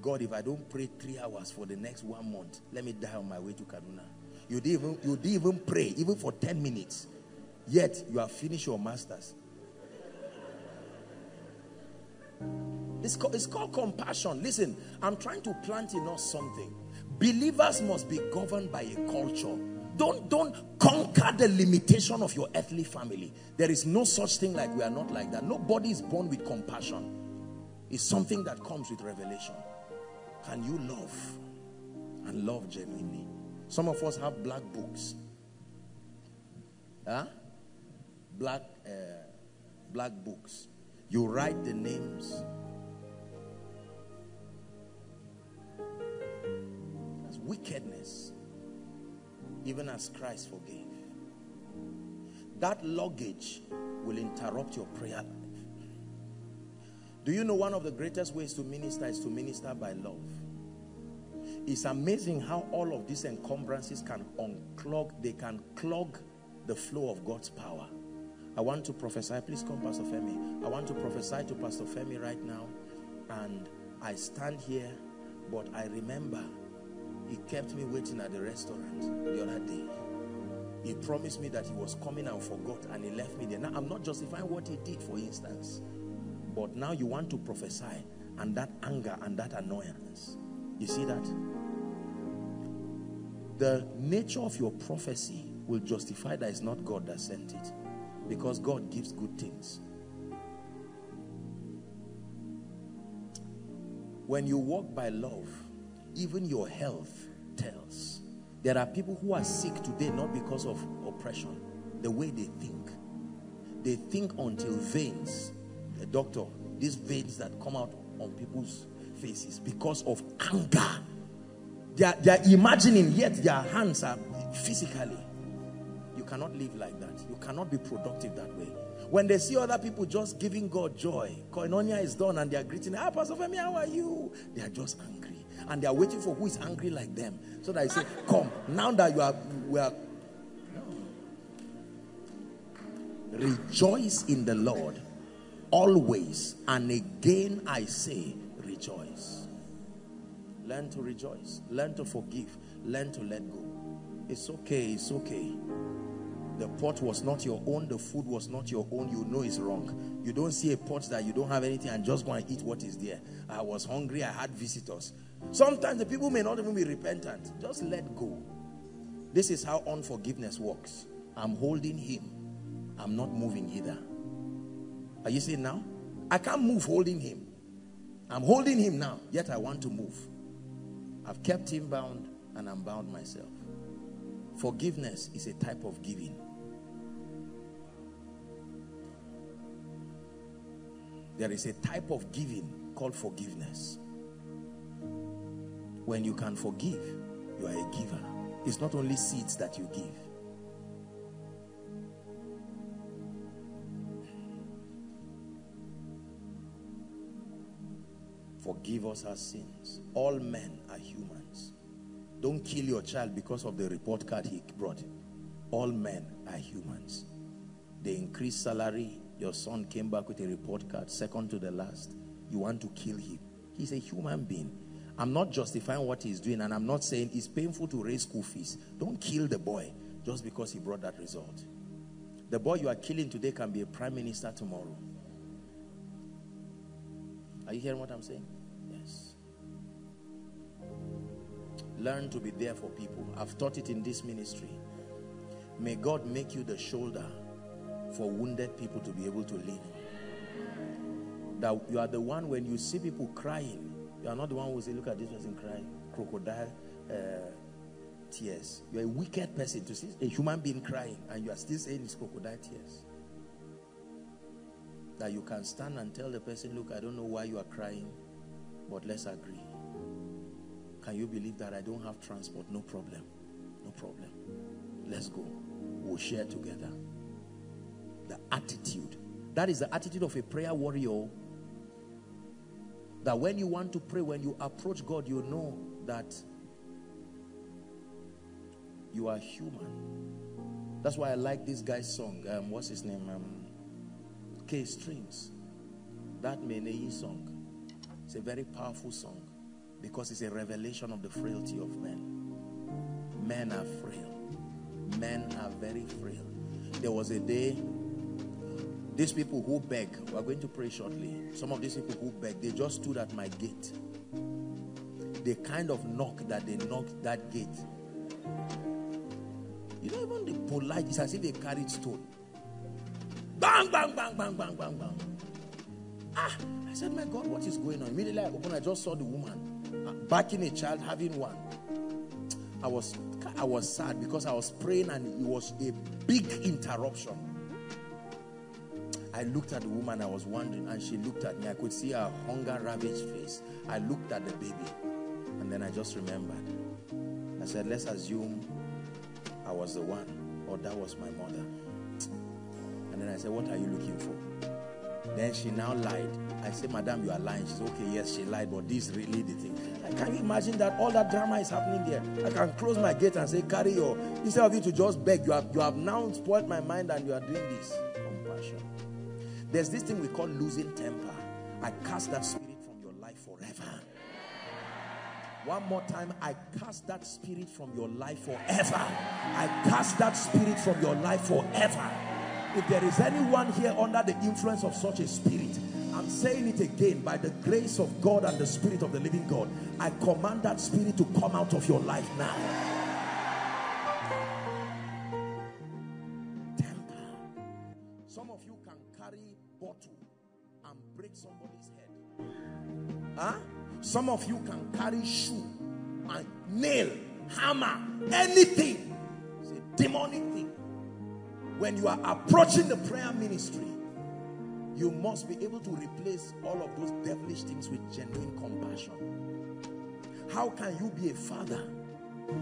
God, if I don't pray three hours for the next one month, let me die on my way to Kaduna. You didn't even, you didn't even pray, even for ten minutes. Yet, you have finished your masters. It's called, it's called compassion. Listen, I'm trying to plant in us something. Believers must be governed by a culture. Don't, don't conquer the limitation of your earthly family. There is no such thing like we are not like that. Nobody is born with compassion. It's something that comes with revelation. Can you love and love genuinely? Some of us have black books. Huh? Black, uh, black books. You write the names. That's wickedness. Even as Christ forgave. That luggage will interrupt your prayer life. Do you know one of the greatest ways to minister is to minister by love? It's amazing how all of these encumbrances can unclog, they can clog the flow of God's power. I want to prophesy. Please come, Pastor Femi. I want to prophesy to Pastor Femi right now. And I stand here, but I remember he kept me waiting at the restaurant the other day. He promised me that he was coming and forgot, and he left me there. Now, I'm not justifying what he did, for instance. But now you want to prophesy, and that anger and that annoyance. You see that? The nature of your prophecy will justify that it's not God that sent it. Because God gives good things. When you walk by love, even your health tells. There are people who are sick today not because of oppression. The way they think. They think until veins. A doctor, these veins that come out on people's faces because of anger. They are, they are imagining, yet their hands are physically. You cannot live like that. You cannot be productive that way. When they see other people just giving God joy, Koinonia is done and they are greeting, ah, Pastor Femi, how are you? They are just angry. And they are waiting for who is angry like them. So that I say, come, now that you are, we are, no. Rejoice in the Lord. Always, and again I say, rejoice. Learn to rejoice. Learn to forgive. Learn to let go. It's okay. It's okay. The pot was not your own. The food was not your own. You know it's wrong. You don't see a pot that you don't have anything and just go and eat what is there. I was hungry. I had visitors. Sometimes the people may not even be repentant. Just let go. This is how unforgiveness works. I'm holding him. I'm not moving either. Are you seeing now? I can't move holding him. I'm holding him now, yet I want to move. I've kept him bound and I'm bound myself. Forgiveness is a type of giving. There is a type of giving called forgiveness. When you can forgive, you are a giver. It's not only seeds that you give. Forgive us our sins. All men are humans. Don't kill your child because of the report card he brought. All men are humans. They increase salary. Your son came back with a report card, second to the last. You want to kill him. He's a human being. I'm not justifying what he's doing, and I'm not saying it's painful to raise school fees. Don't kill the boy just because he brought that result. The boy you are killing today can be a prime minister tomorrow. Are you hearing what I'm saying? Learn to be there for people. I've taught it in this ministry. May God make you the shoulder for wounded people to be able to lean on. That you are the one, when you see people crying, you are not the one who will say, look at this person crying, crocodile, uh, tears. You're a wicked person to see a human being crying and you are still saying it's crocodile tears. That you can stand and tell the person, look, I don't know why you are crying, but let's agree. Can you believe that? I don't have transport. No problem. No problem. Let's go. We'll share together. The attitude. That is the attitude of a prayer warrior. That when you want to pray, when you approach God, you know that you are human. That's why I like this guy's song. Um, what's his name? Um, K Strings. That Meneyi song. It's a very powerful song because it's a revelation of the frailty of men. Men are frail. Men are very frail. There was a day, these people who beg, we are going to pray shortly. Some of these people who beg, they just stood at my gate. They kind of knock that they knocked that gate. You know, even the polite, it's as if they carried stone. Bang, bang, bang, bang, bang, bang, bang. Ah, I said, my God, what is going on? Immediately I opened, I just saw the woman backing a child, having one. I was, I was sad because I was praying and it was a big interruption. I looked at the woman, I was wondering, and she looked at me. I could see her hunger-ravaged face. I looked at the baby, and then I just remembered. I said, let's assume I was the one, or that was my mother. And then I said, what are you looking for? Then she now lied. I said, madam, you are lying. She said, okay, yes, she lied, but this is really the thing. I can't imagine that all that drama is happening there. I can close my gate and say, carry your... Instead of you to just beg, you have, you have now spoiled my mind, and you are doing this. Compassion. There's this thing we call losing temper. I cast that spirit from your life forever. One more time, I cast that spirit from your life forever. I cast that spirit from your life forever. If there is anyone here under the influence of such a spirit, I'm saying it again, by the grace of God and the Spirit of the living God, I command that spirit to come out of your life now. Huh? Some of you can carry shoe and nail, hammer, anything. It's a demonic thing. When you are approaching the prayer ministry, you must be able to replace all of those devilish things with genuine compassion. How can you be a father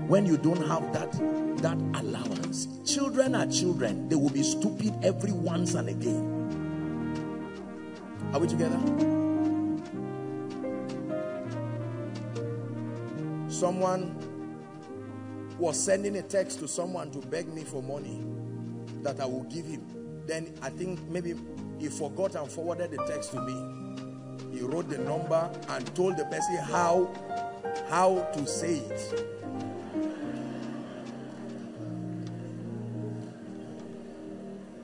when you don't have that, that allowance? Children are children. They will be stupid every once and again. Are we together? Someone was sending a text to someone to beg me for money that I will give him. Then I think maybe he forgot and forwarded the text to me. He wrote the number and told the person how, how to say it.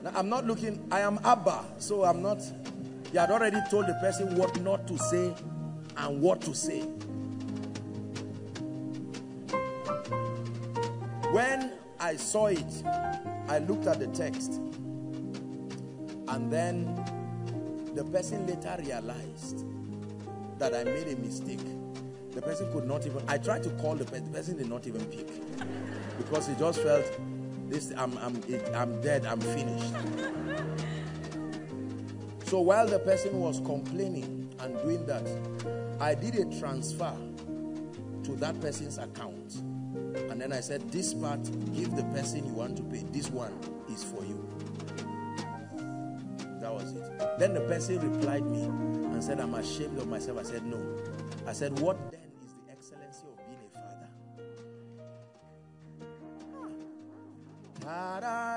Now, I'm not looking, I am Abba, so I'm not, he had already told the person what not to say and what to say. When I saw it, I looked at the text, and then the person later realized that I made a mistake. The person could not even, I tried to call the person, the person did not even pick, because he just felt, this, I'm, I'm, it, I'm dead, I'm finished. So while the person was complaining and doing that, I did a transfer to that person's account. And then I said, this part, give the person you want to pay. This one is for you. That was it. Then the person replied me and said, I'm ashamed of myself. I said, no. I said, what then is the excellency of being a father?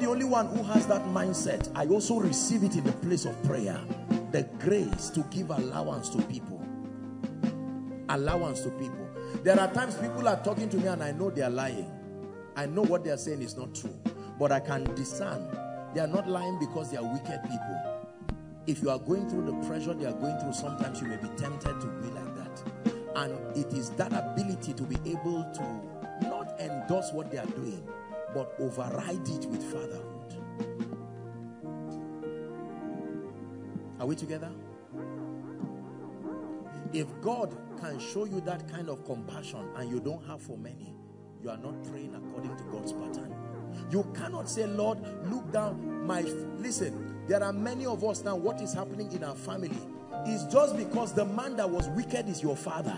The only one who has that mindset. I also receive it in the place of prayer, the grace to give allowance to people allowance to people There are times people are talking to me and I know they are lying. I know what they are saying is not true. But I can discern. They are not lying because they are wicked people. If you are going through the pressure they are going through, sometimes you may be tempted to be like that. And it is that ability to be able to not endorse what they are doing, but override it with fatherhood. Are we together? If God can show you that kind of compassion and you don't have for many, you are not praying according to God's pattern. You cannot say, Lord, look down my... Listen, there are many of us now, what is happening in our family is just because the man that was wicked is your father.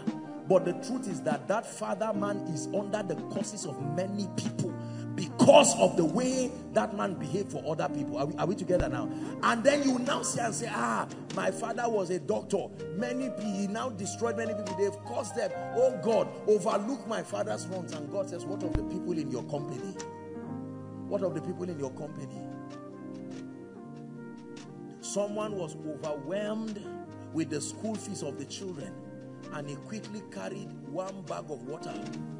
But the truth is that that father man is under the curses of many people because of the way that man behaved for other people. Are we, are we together now? And then you now see and say, ah, my father was a doctor. Many people, he now destroyed many people. They've caused them. Oh God, overlook my father's wrongs. And God says, what of the people in your company? What of the people in your company? Someone was overwhelmed with the school fees of the children, and he quickly carried one bag of water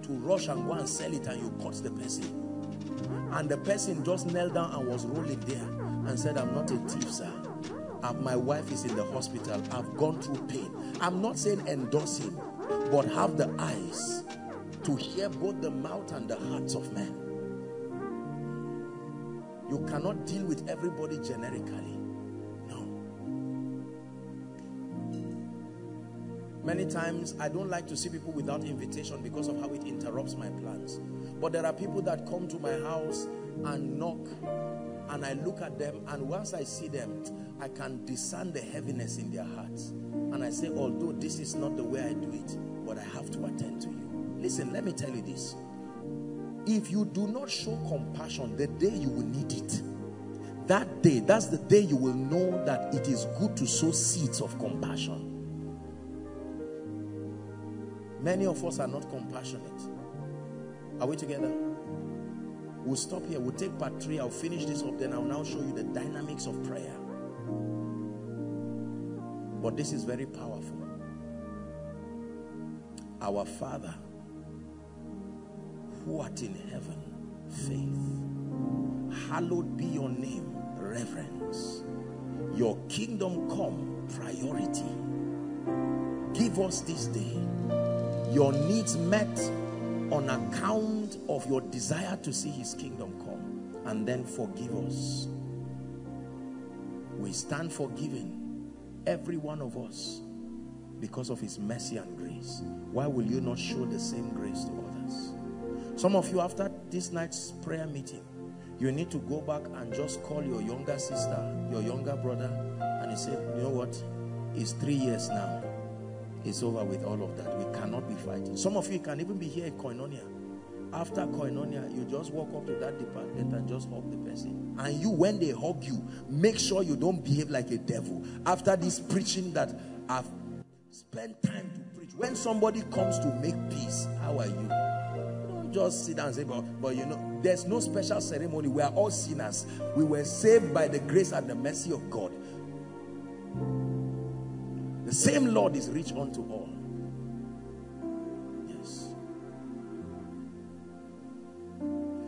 to rush and go and sell it, and you caught the person. And the person just knelt down and was rolling there and said, I'm not a thief, sir. My wife is in the hospital. I've gone through pain. I'm not saying endorse him, but have the eyes to hear both the mouth and the hearts of men. You cannot deal with everybody generically. Many times, I don't like to see people without invitation because of how it interrupts my plans. But there are people that come to my house and knock, and I look at them, and once I see them, I can discern the heaviness in their hearts. And I say, although this is not the way I do it, but I have to attend to you. Listen, let me tell you this. If you do not show compassion, the day you will need it. That day, that's the day you will know that it is good to sow seeds of compassion. Many of us are not compassionate. Are we together? We'll stop here. We'll take part three. I'll finish this up. Then I'll now show you the dynamics of prayer. But this is very powerful. Our Father, who art in heaven, faith. Hallowed be your name, reverence. Your kingdom come, priority. Give us this day your needs met on account of your desire to see his kingdom come, and then forgive us. We stand forgiven, every one of us, because of his mercy and grace. Why will you not show the same grace to others? Some of you, after this night's prayer meeting, you need to go back and just call your younger sister, your younger brother, and you say, you know what, it's three years now. It's over with all of that. We cannot be fighting. Some of you can even be here at Koinonia. After Koinonia, you just walk up to that department and just hug the person. And you, when they hug you, make sure you don't behave like a devil. After this preaching that I've spent time to preach, when somebody comes to make peace, how are you? Don't just sit and say, but, but you know, there's no special ceremony. We are all sinners. We were saved by the grace and the mercy of God. The same Lord is rich unto all. Yes.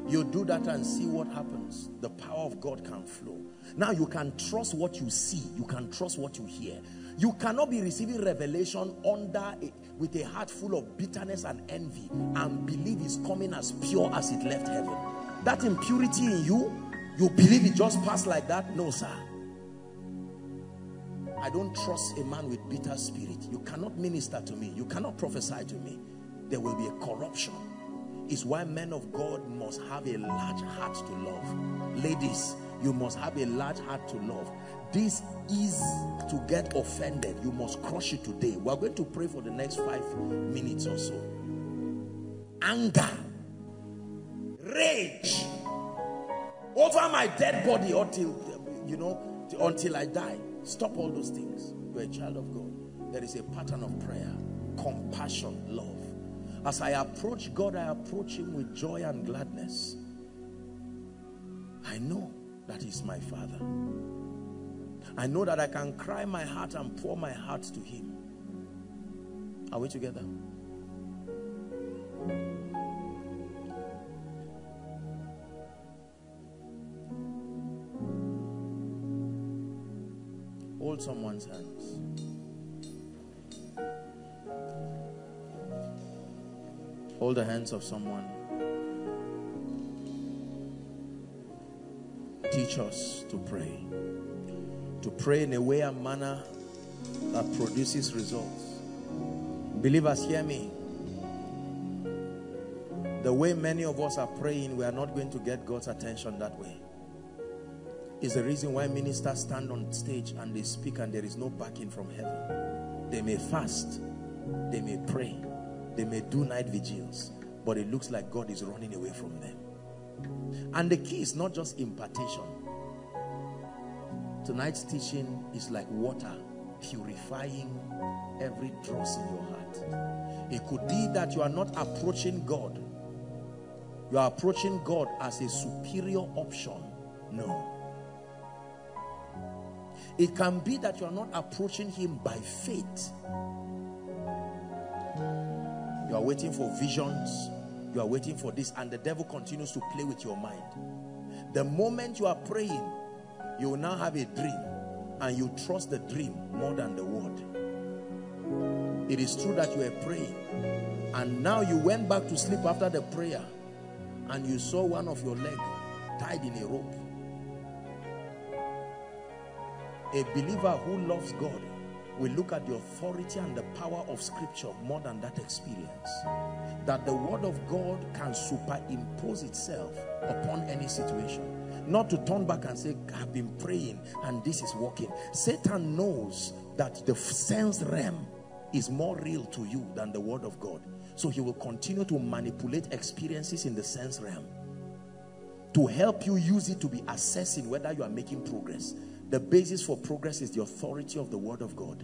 You do that and see what happens. The power of God can flow. Now you can trust what you see. You can trust what you hear. You cannot be receiving revelation under a, with a heart full of bitterness and envy and believe it's coming as pure as it left heaven. That impurity in you, you believe it just passed like that? No, sir. I don't trust a man with bitter spirit. You cannot minister to me. You cannot prophesy to me. There will be a corruption. It's why men of God must have a large heart to love. Ladies, you must have a large heart to love. This is to get offended. You must crush it today. We're going to pray for the next five minutes or so. Anger, rage over my dead body until, you know, until I die. Stop all those things. You're a child of God. There is a pattern of prayer, compassion, love. As I approach God, I approach him with joy and gladness. I know that he's my Father. I know that I can cry my heart and pour my heart to him. Are we together? Hold someone's hands. Hold the hands of someone. Teach us to pray. To pray in a way and manner that produces results. Believers, hear me. The way many of us are praying, we are not going to get God's attention that way. Is the reason why ministers stand on stage and they speak and there is no backing from heaven. They may fast, they may pray, they may do night vigils, but it looks like God is running away from them. And the key is not just impartation. Tonight's teaching is like water purifying every dross in your heart. It could be that you are not approaching God. You are approaching God as a superior option. No. It can be that you are not approaching him by faith. You are waiting for visions. You are waiting for this. And the devil continues to play with your mind. The moment you are praying, you will now have a dream. And you trust the dream more than the word. It is true that you were praying. And now you went back to sleep after the prayer. And you saw one of your legs tied in a rope. A believer who loves God will look at the authority and the power of Scripture more than that experience. That the Word of God can superimpose itself upon any situation. Not to turn back and say, I've been praying and this is working. Satan knows that the sense realm is more real to you than the Word of God. So he will continue to manipulate experiences in the sense realm to help you use it to be assessing whether you are making progress. The basis for progress is the authority of the Word of God,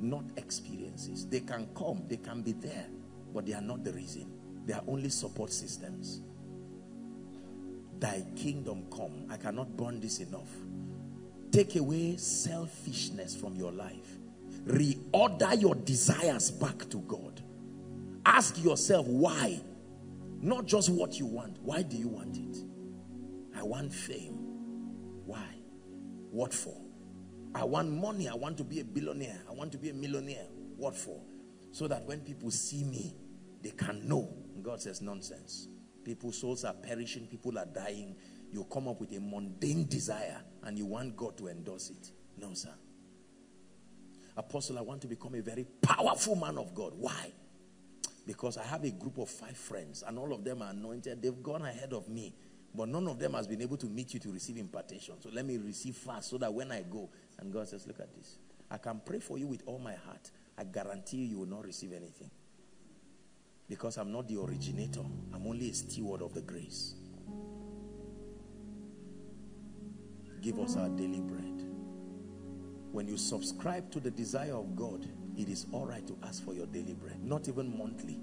not experiences. They can come, they can be there, but they are not the reason. They are only support systems. Thy kingdom come. I cannot burn this enough. Take away selfishness from your life. Reorder your desires back to God. Ask yourself why. Not just what you want. Why do you want it? I want fame. Why? What for? I want money. I want to be a billionaire. I want to be a millionaire. What for? So that when people see me, they can know. And God says, nonsense. People's souls are perishing. People are dying. You come up with a mundane desire and you want God to endorse it. No, sir. Apostle, I want to become a very powerful man of God. Why? Because I have a group of five friends and all of them are anointed. They've gone ahead of me. But none of them has been able to meet you to receive impartation. So let me receive fast so that when I go. And God says, look at this. I can pray for you with all my heart. I guarantee you, you will not receive anything. Because I'm not the originator. I'm only a steward of the grace. Give us our daily bread. When you subscribe to the desire of God, it is all right to ask for your daily bread. Not even monthly.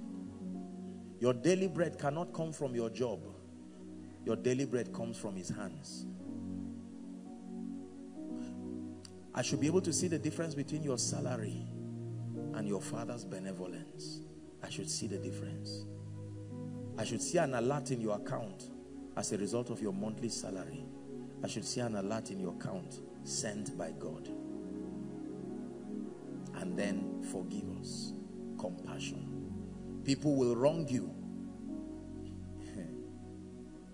Your daily bread cannot come from your job. Your daily bread comes from his hands. I should be able to see the difference between your salary and your father's benevolence. I should see the difference. I should see an alert in your account as a result of your monthly salary. I should see an alert in your account sent by God. And then forgive us. Compassion. People will wrong you.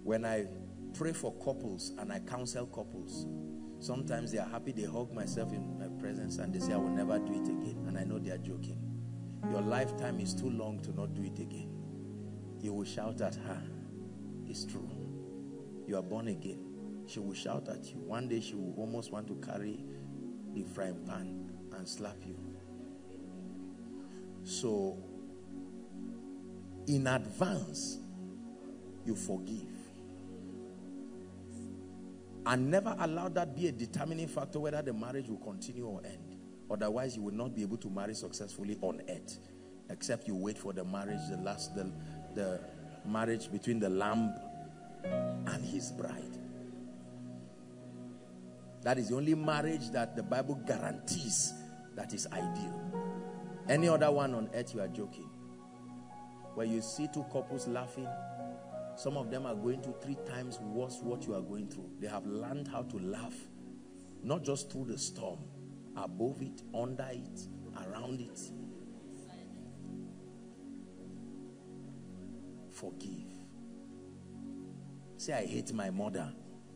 When I pray for couples and I counsel couples, sometimes they are happy, they hug myself in my presence and they say, I will never do it again. And I know they are joking. Your lifetime is too long to not do it again. You will shout at her. It's true. You are born again. She will shout at you. One day she will almost want to carry the frying pan and slap you. So, in advance, you forgive. And never allow that be a determining factor whether the marriage will continue or end. Otherwise, you will not be able to marry successfully on earth. Except you wait for the marriage, the last, the, the marriage between the Lamb and his bride. That is the only marriage that the Bible guarantees that is ideal. Any other one on earth, you are joking. where you see two couples laughing. Some of them are going through three times worse what you are going through. They have learned how to laugh, not just through the storm, above it, under it, around it. Forgive. Say, I hate my mother.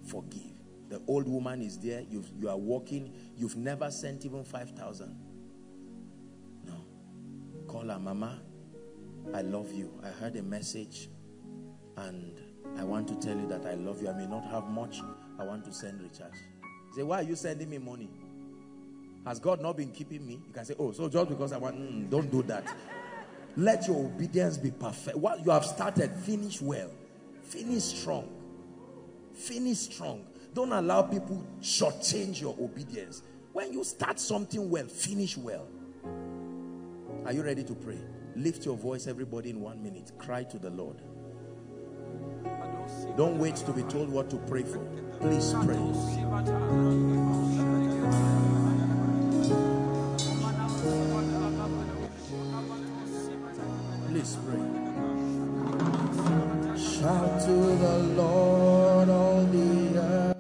Forgive. The old woman is there. You've, you are walking. You've never sent even five thousand. No. Call her, Mama. I love you. I heard a message and I want to tell you that I love you. I may not have much. I want to send recharge. Say, why are you sending me money? Has God not been keeping me? You can say, oh, so just because I want, mm, don't do that. Let your obedience be perfect. What you have started, finish well. Finish strong. Finish strong. Don't allow people shortchange your obedience. When you start something well, finish well. Are you ready to pray? Lift your voice, everybody, in one minute. Cry to the Lord. Don't wait to be told what to pray for. Please pray. Please pray. Shout to the Lord, all the earth.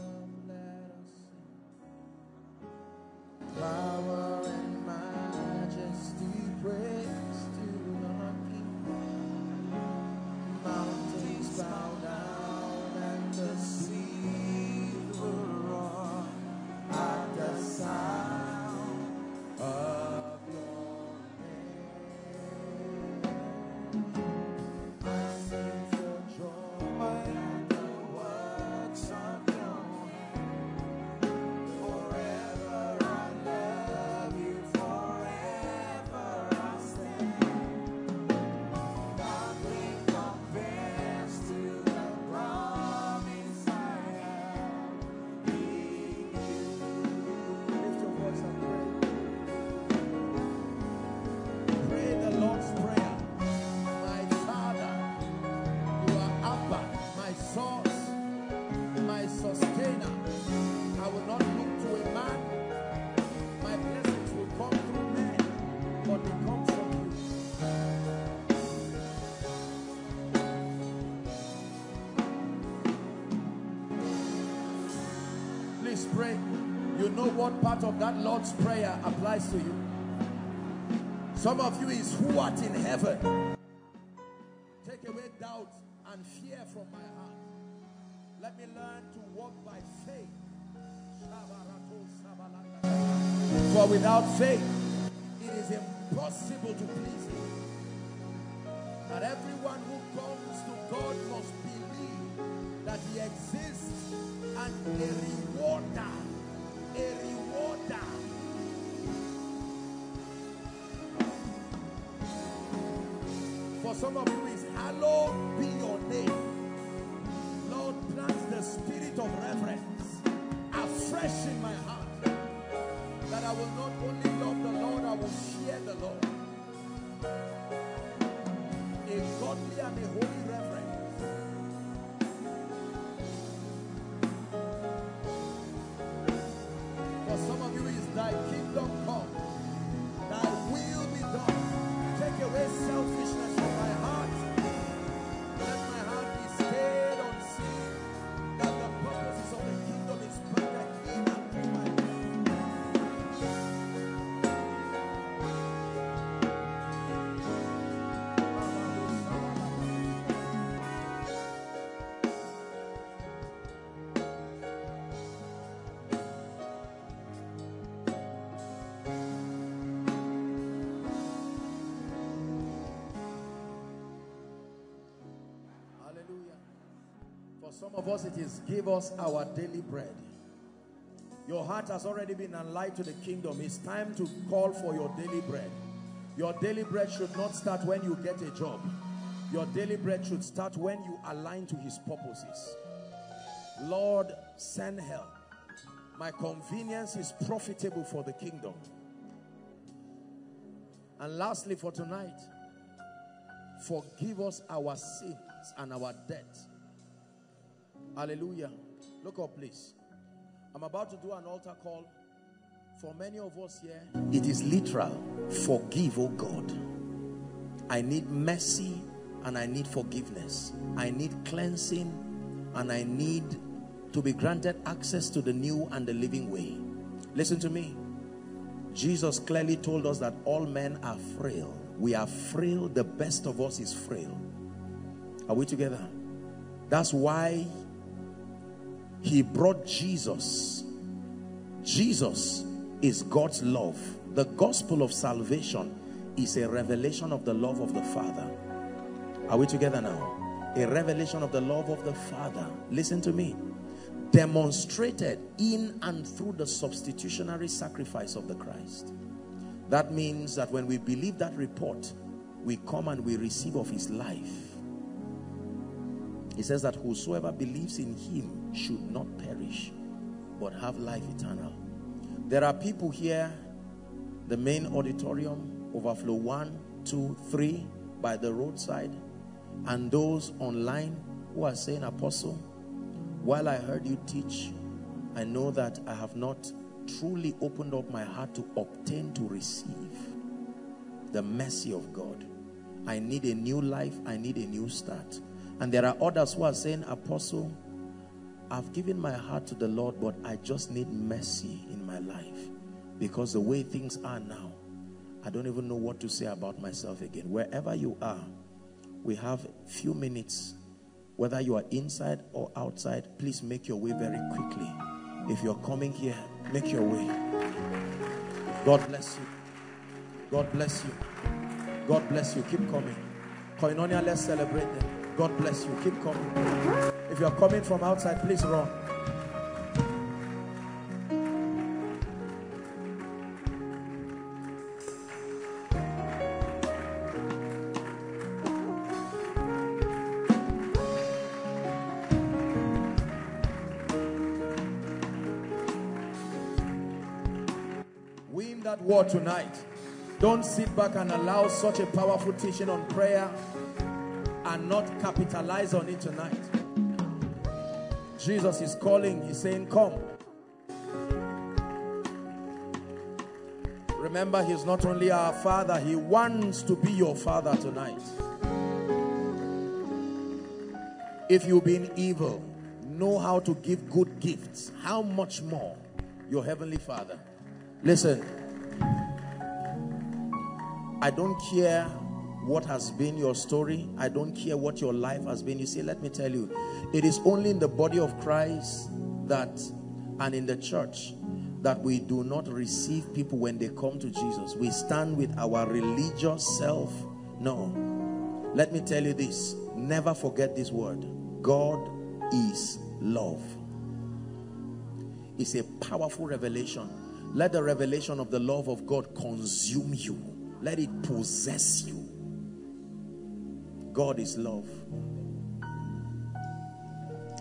Let us sing. Power and majesty, praise to our King. Mountains bow down and the sea will roar at the sound of. Pray. You know what part of that Lord's Prayer applies to you. Some of you is who art in heaven. Take away doubt and fear from my heart. Let me learn to walk by faith. For without faith, it is impossible to please Him. That everyone who comes to God must believe that He exists and believe. A rewarder. For some of you is hallowed be your name. Lord, plant the spirit of reverence afresh in my heart, that I will not only love the Lord, I will fear the Lord. A godly and a holy reverence. Thy kingdom come, thy will be done. Take away selfishness from my heart. Let my heart be stayed on sin, that the purposes of the kingdom is perfect in and through my Some of us, it is give us our daily bread. Your heart has already been enlightened to the kingdom. It's time to call for your daily bread. Your daily bread should not start when you get a job. Your daily bread should start when you align to His purposes. Lord, send help. My convenience is profitable for the kingdom. And lastly for tonight, forgive us our sins and our debts. Hallelujah. Look up, please. I'm about to do an altar call. For many of us here, it is literal. Forgive, oh God. I need mercy and I need forgiveness. I need cleansing, and I need to be granted access to the new and the living way. Listen to me. Jesus clearly told us that all men are frail. We are frail. The best of us is frail. Are we together? That's why he brought Jesus. Jesus is God's love. The gospel of salvation is a revelation of the love of the Father. Are we together now? A revelation of the love of the Father. Listen to me. Demonstrated in and through the substitutionary sacrifice of the Christ. That means that when we believe that report, we come and we receive of his life. He says that whosoever believes in him should not perish, but have life eternal. There are people here, the main auditorium, overflow one, two, three, by the roadside, and those online who are saying, Apostle, while I heard you teach, I know that I have not truly opened up my heart to obtain, to receive the mercy of God. I need a new life. I need a new start. And there are others who are saying, Apostle, I've given my heart to the Lord, but I just need mercy in my life, because the way things are now, I don't even know what to say about myself again. Wherever you are, we have a few minutes. Whether you are inside or outside, please make your way very quickly. If you're coming here, make your way. God bless you. God bless you. God bless you. Keep coming. Koinonia, let's celebrate them. God bless you. Keep coming. If you're coming from outside, please run. War tonight. Don't sit back and allow such a powerful teaching on prayer and not capitalize on it tonight. Jesus is calling. He's saying, come. Remember, he's not only our Father, he wants to be your Father tonight. If you've been evil, know how to give good gifts. How much more your heavenly Father? Listen, I don't care what has been your story. I don't care what your life has been. You see, let me tell you, it is only in the body of Christ that, and in the church, that we do not receive people when they come to Jesus. We stand with our religious self. No. Let me tell you this. Never forget this word. God is love. It's a powerful revelation. Let the revelation of the love of God consume you. Let it possess you. God is love.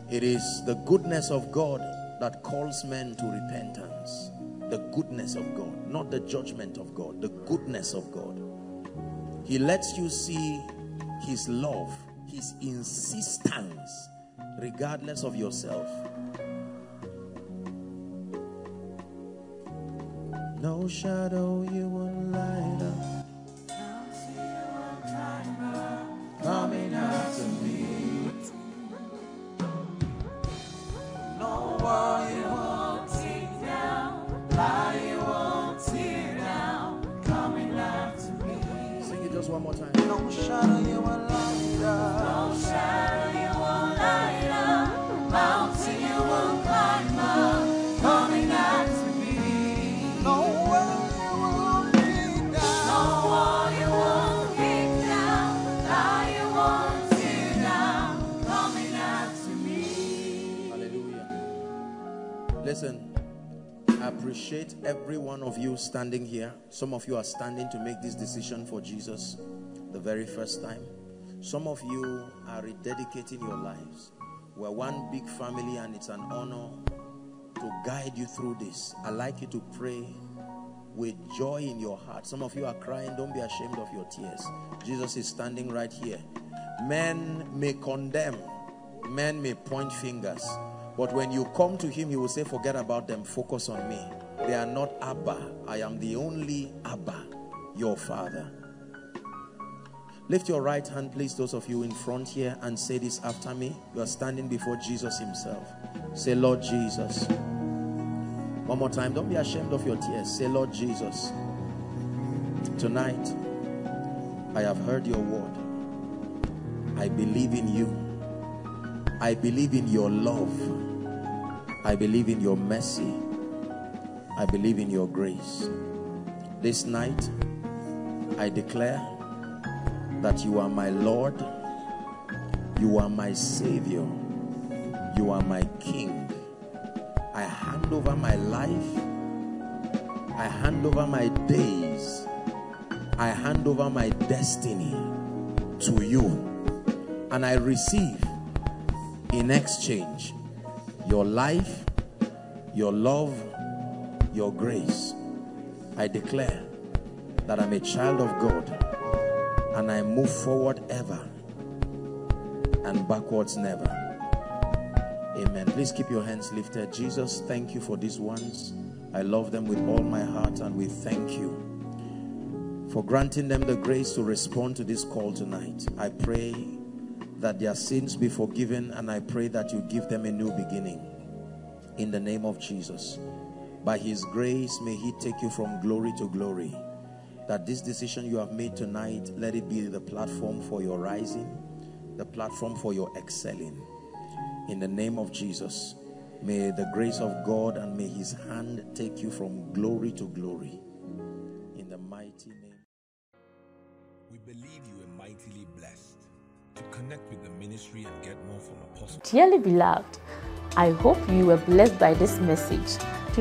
It is the goodness of God that calls men to repentance. The goodness of God, not the judgment of God. The goodness of God. He lets you see his love, his insistence, regardless of yourself. No shadow you won't light up. Coming after me, no wall you won't tear down, lie you won't tear down, coming after me. Sing it just one more time. No shadow you won't light up, no shadow you won't light up, mountain you won't climb up, coming after me. No wall you won't tear down, no wall you won't kick down, lie. Listen, I appreciate every one of you standing here. Some of you are standing to make this decision for Jesus the very first time. Some of you are rededicating your lives. We're one big family, and it's an honor to guide you through this. I'd like you to pray with joy in your heart. Some of you are crying. Don't be ashamed of your tears. Jesus is standing right here. Men may condemn. Men may point fingers. But when you come to him, he will say, forget about them, focus on me. They are not Abba. I am the only Abba, your Father. Lift your right hand, please, those of you in front here, and say this after me. You are standing before Jesus himself. Say, Lord Jesus. One more time. Don't be ashamed of your tears. Say, Lord Jesus, tonight I have heard your word. I believe in you. I believe in your love. I believe in your mercy. I believe in your grace. This night, I declare that you are my Lord, you are my Savior, you are my King. I hand over my life, I hand over my days, I hand over my destiny to you, and I receive in exchange your life, your love, your grace. I declare that I'm a child of God, and I move forward ever and backwards never. Amen. Please keep your hands lifted. Jesus, thank you for these ones. I love them with all my heart, and we thank you for granting them the grace to respond to this call tonight. I pray that their sins be forgiven, and I pray that you give them a new beginning. In the name of Jesus, by his grace, may he take you from glory to glory. That this decision you have made tonight, let it be the platform for your rising, the platform for your excelling. In the name of Jesus, may the grace of God and may his hand take you from glory to glory. In the mighty name. We believe you are mightily blessed. To connect with the ministry and get more from Apostle. Dearly beloved, I hope you were blessed by this message. Do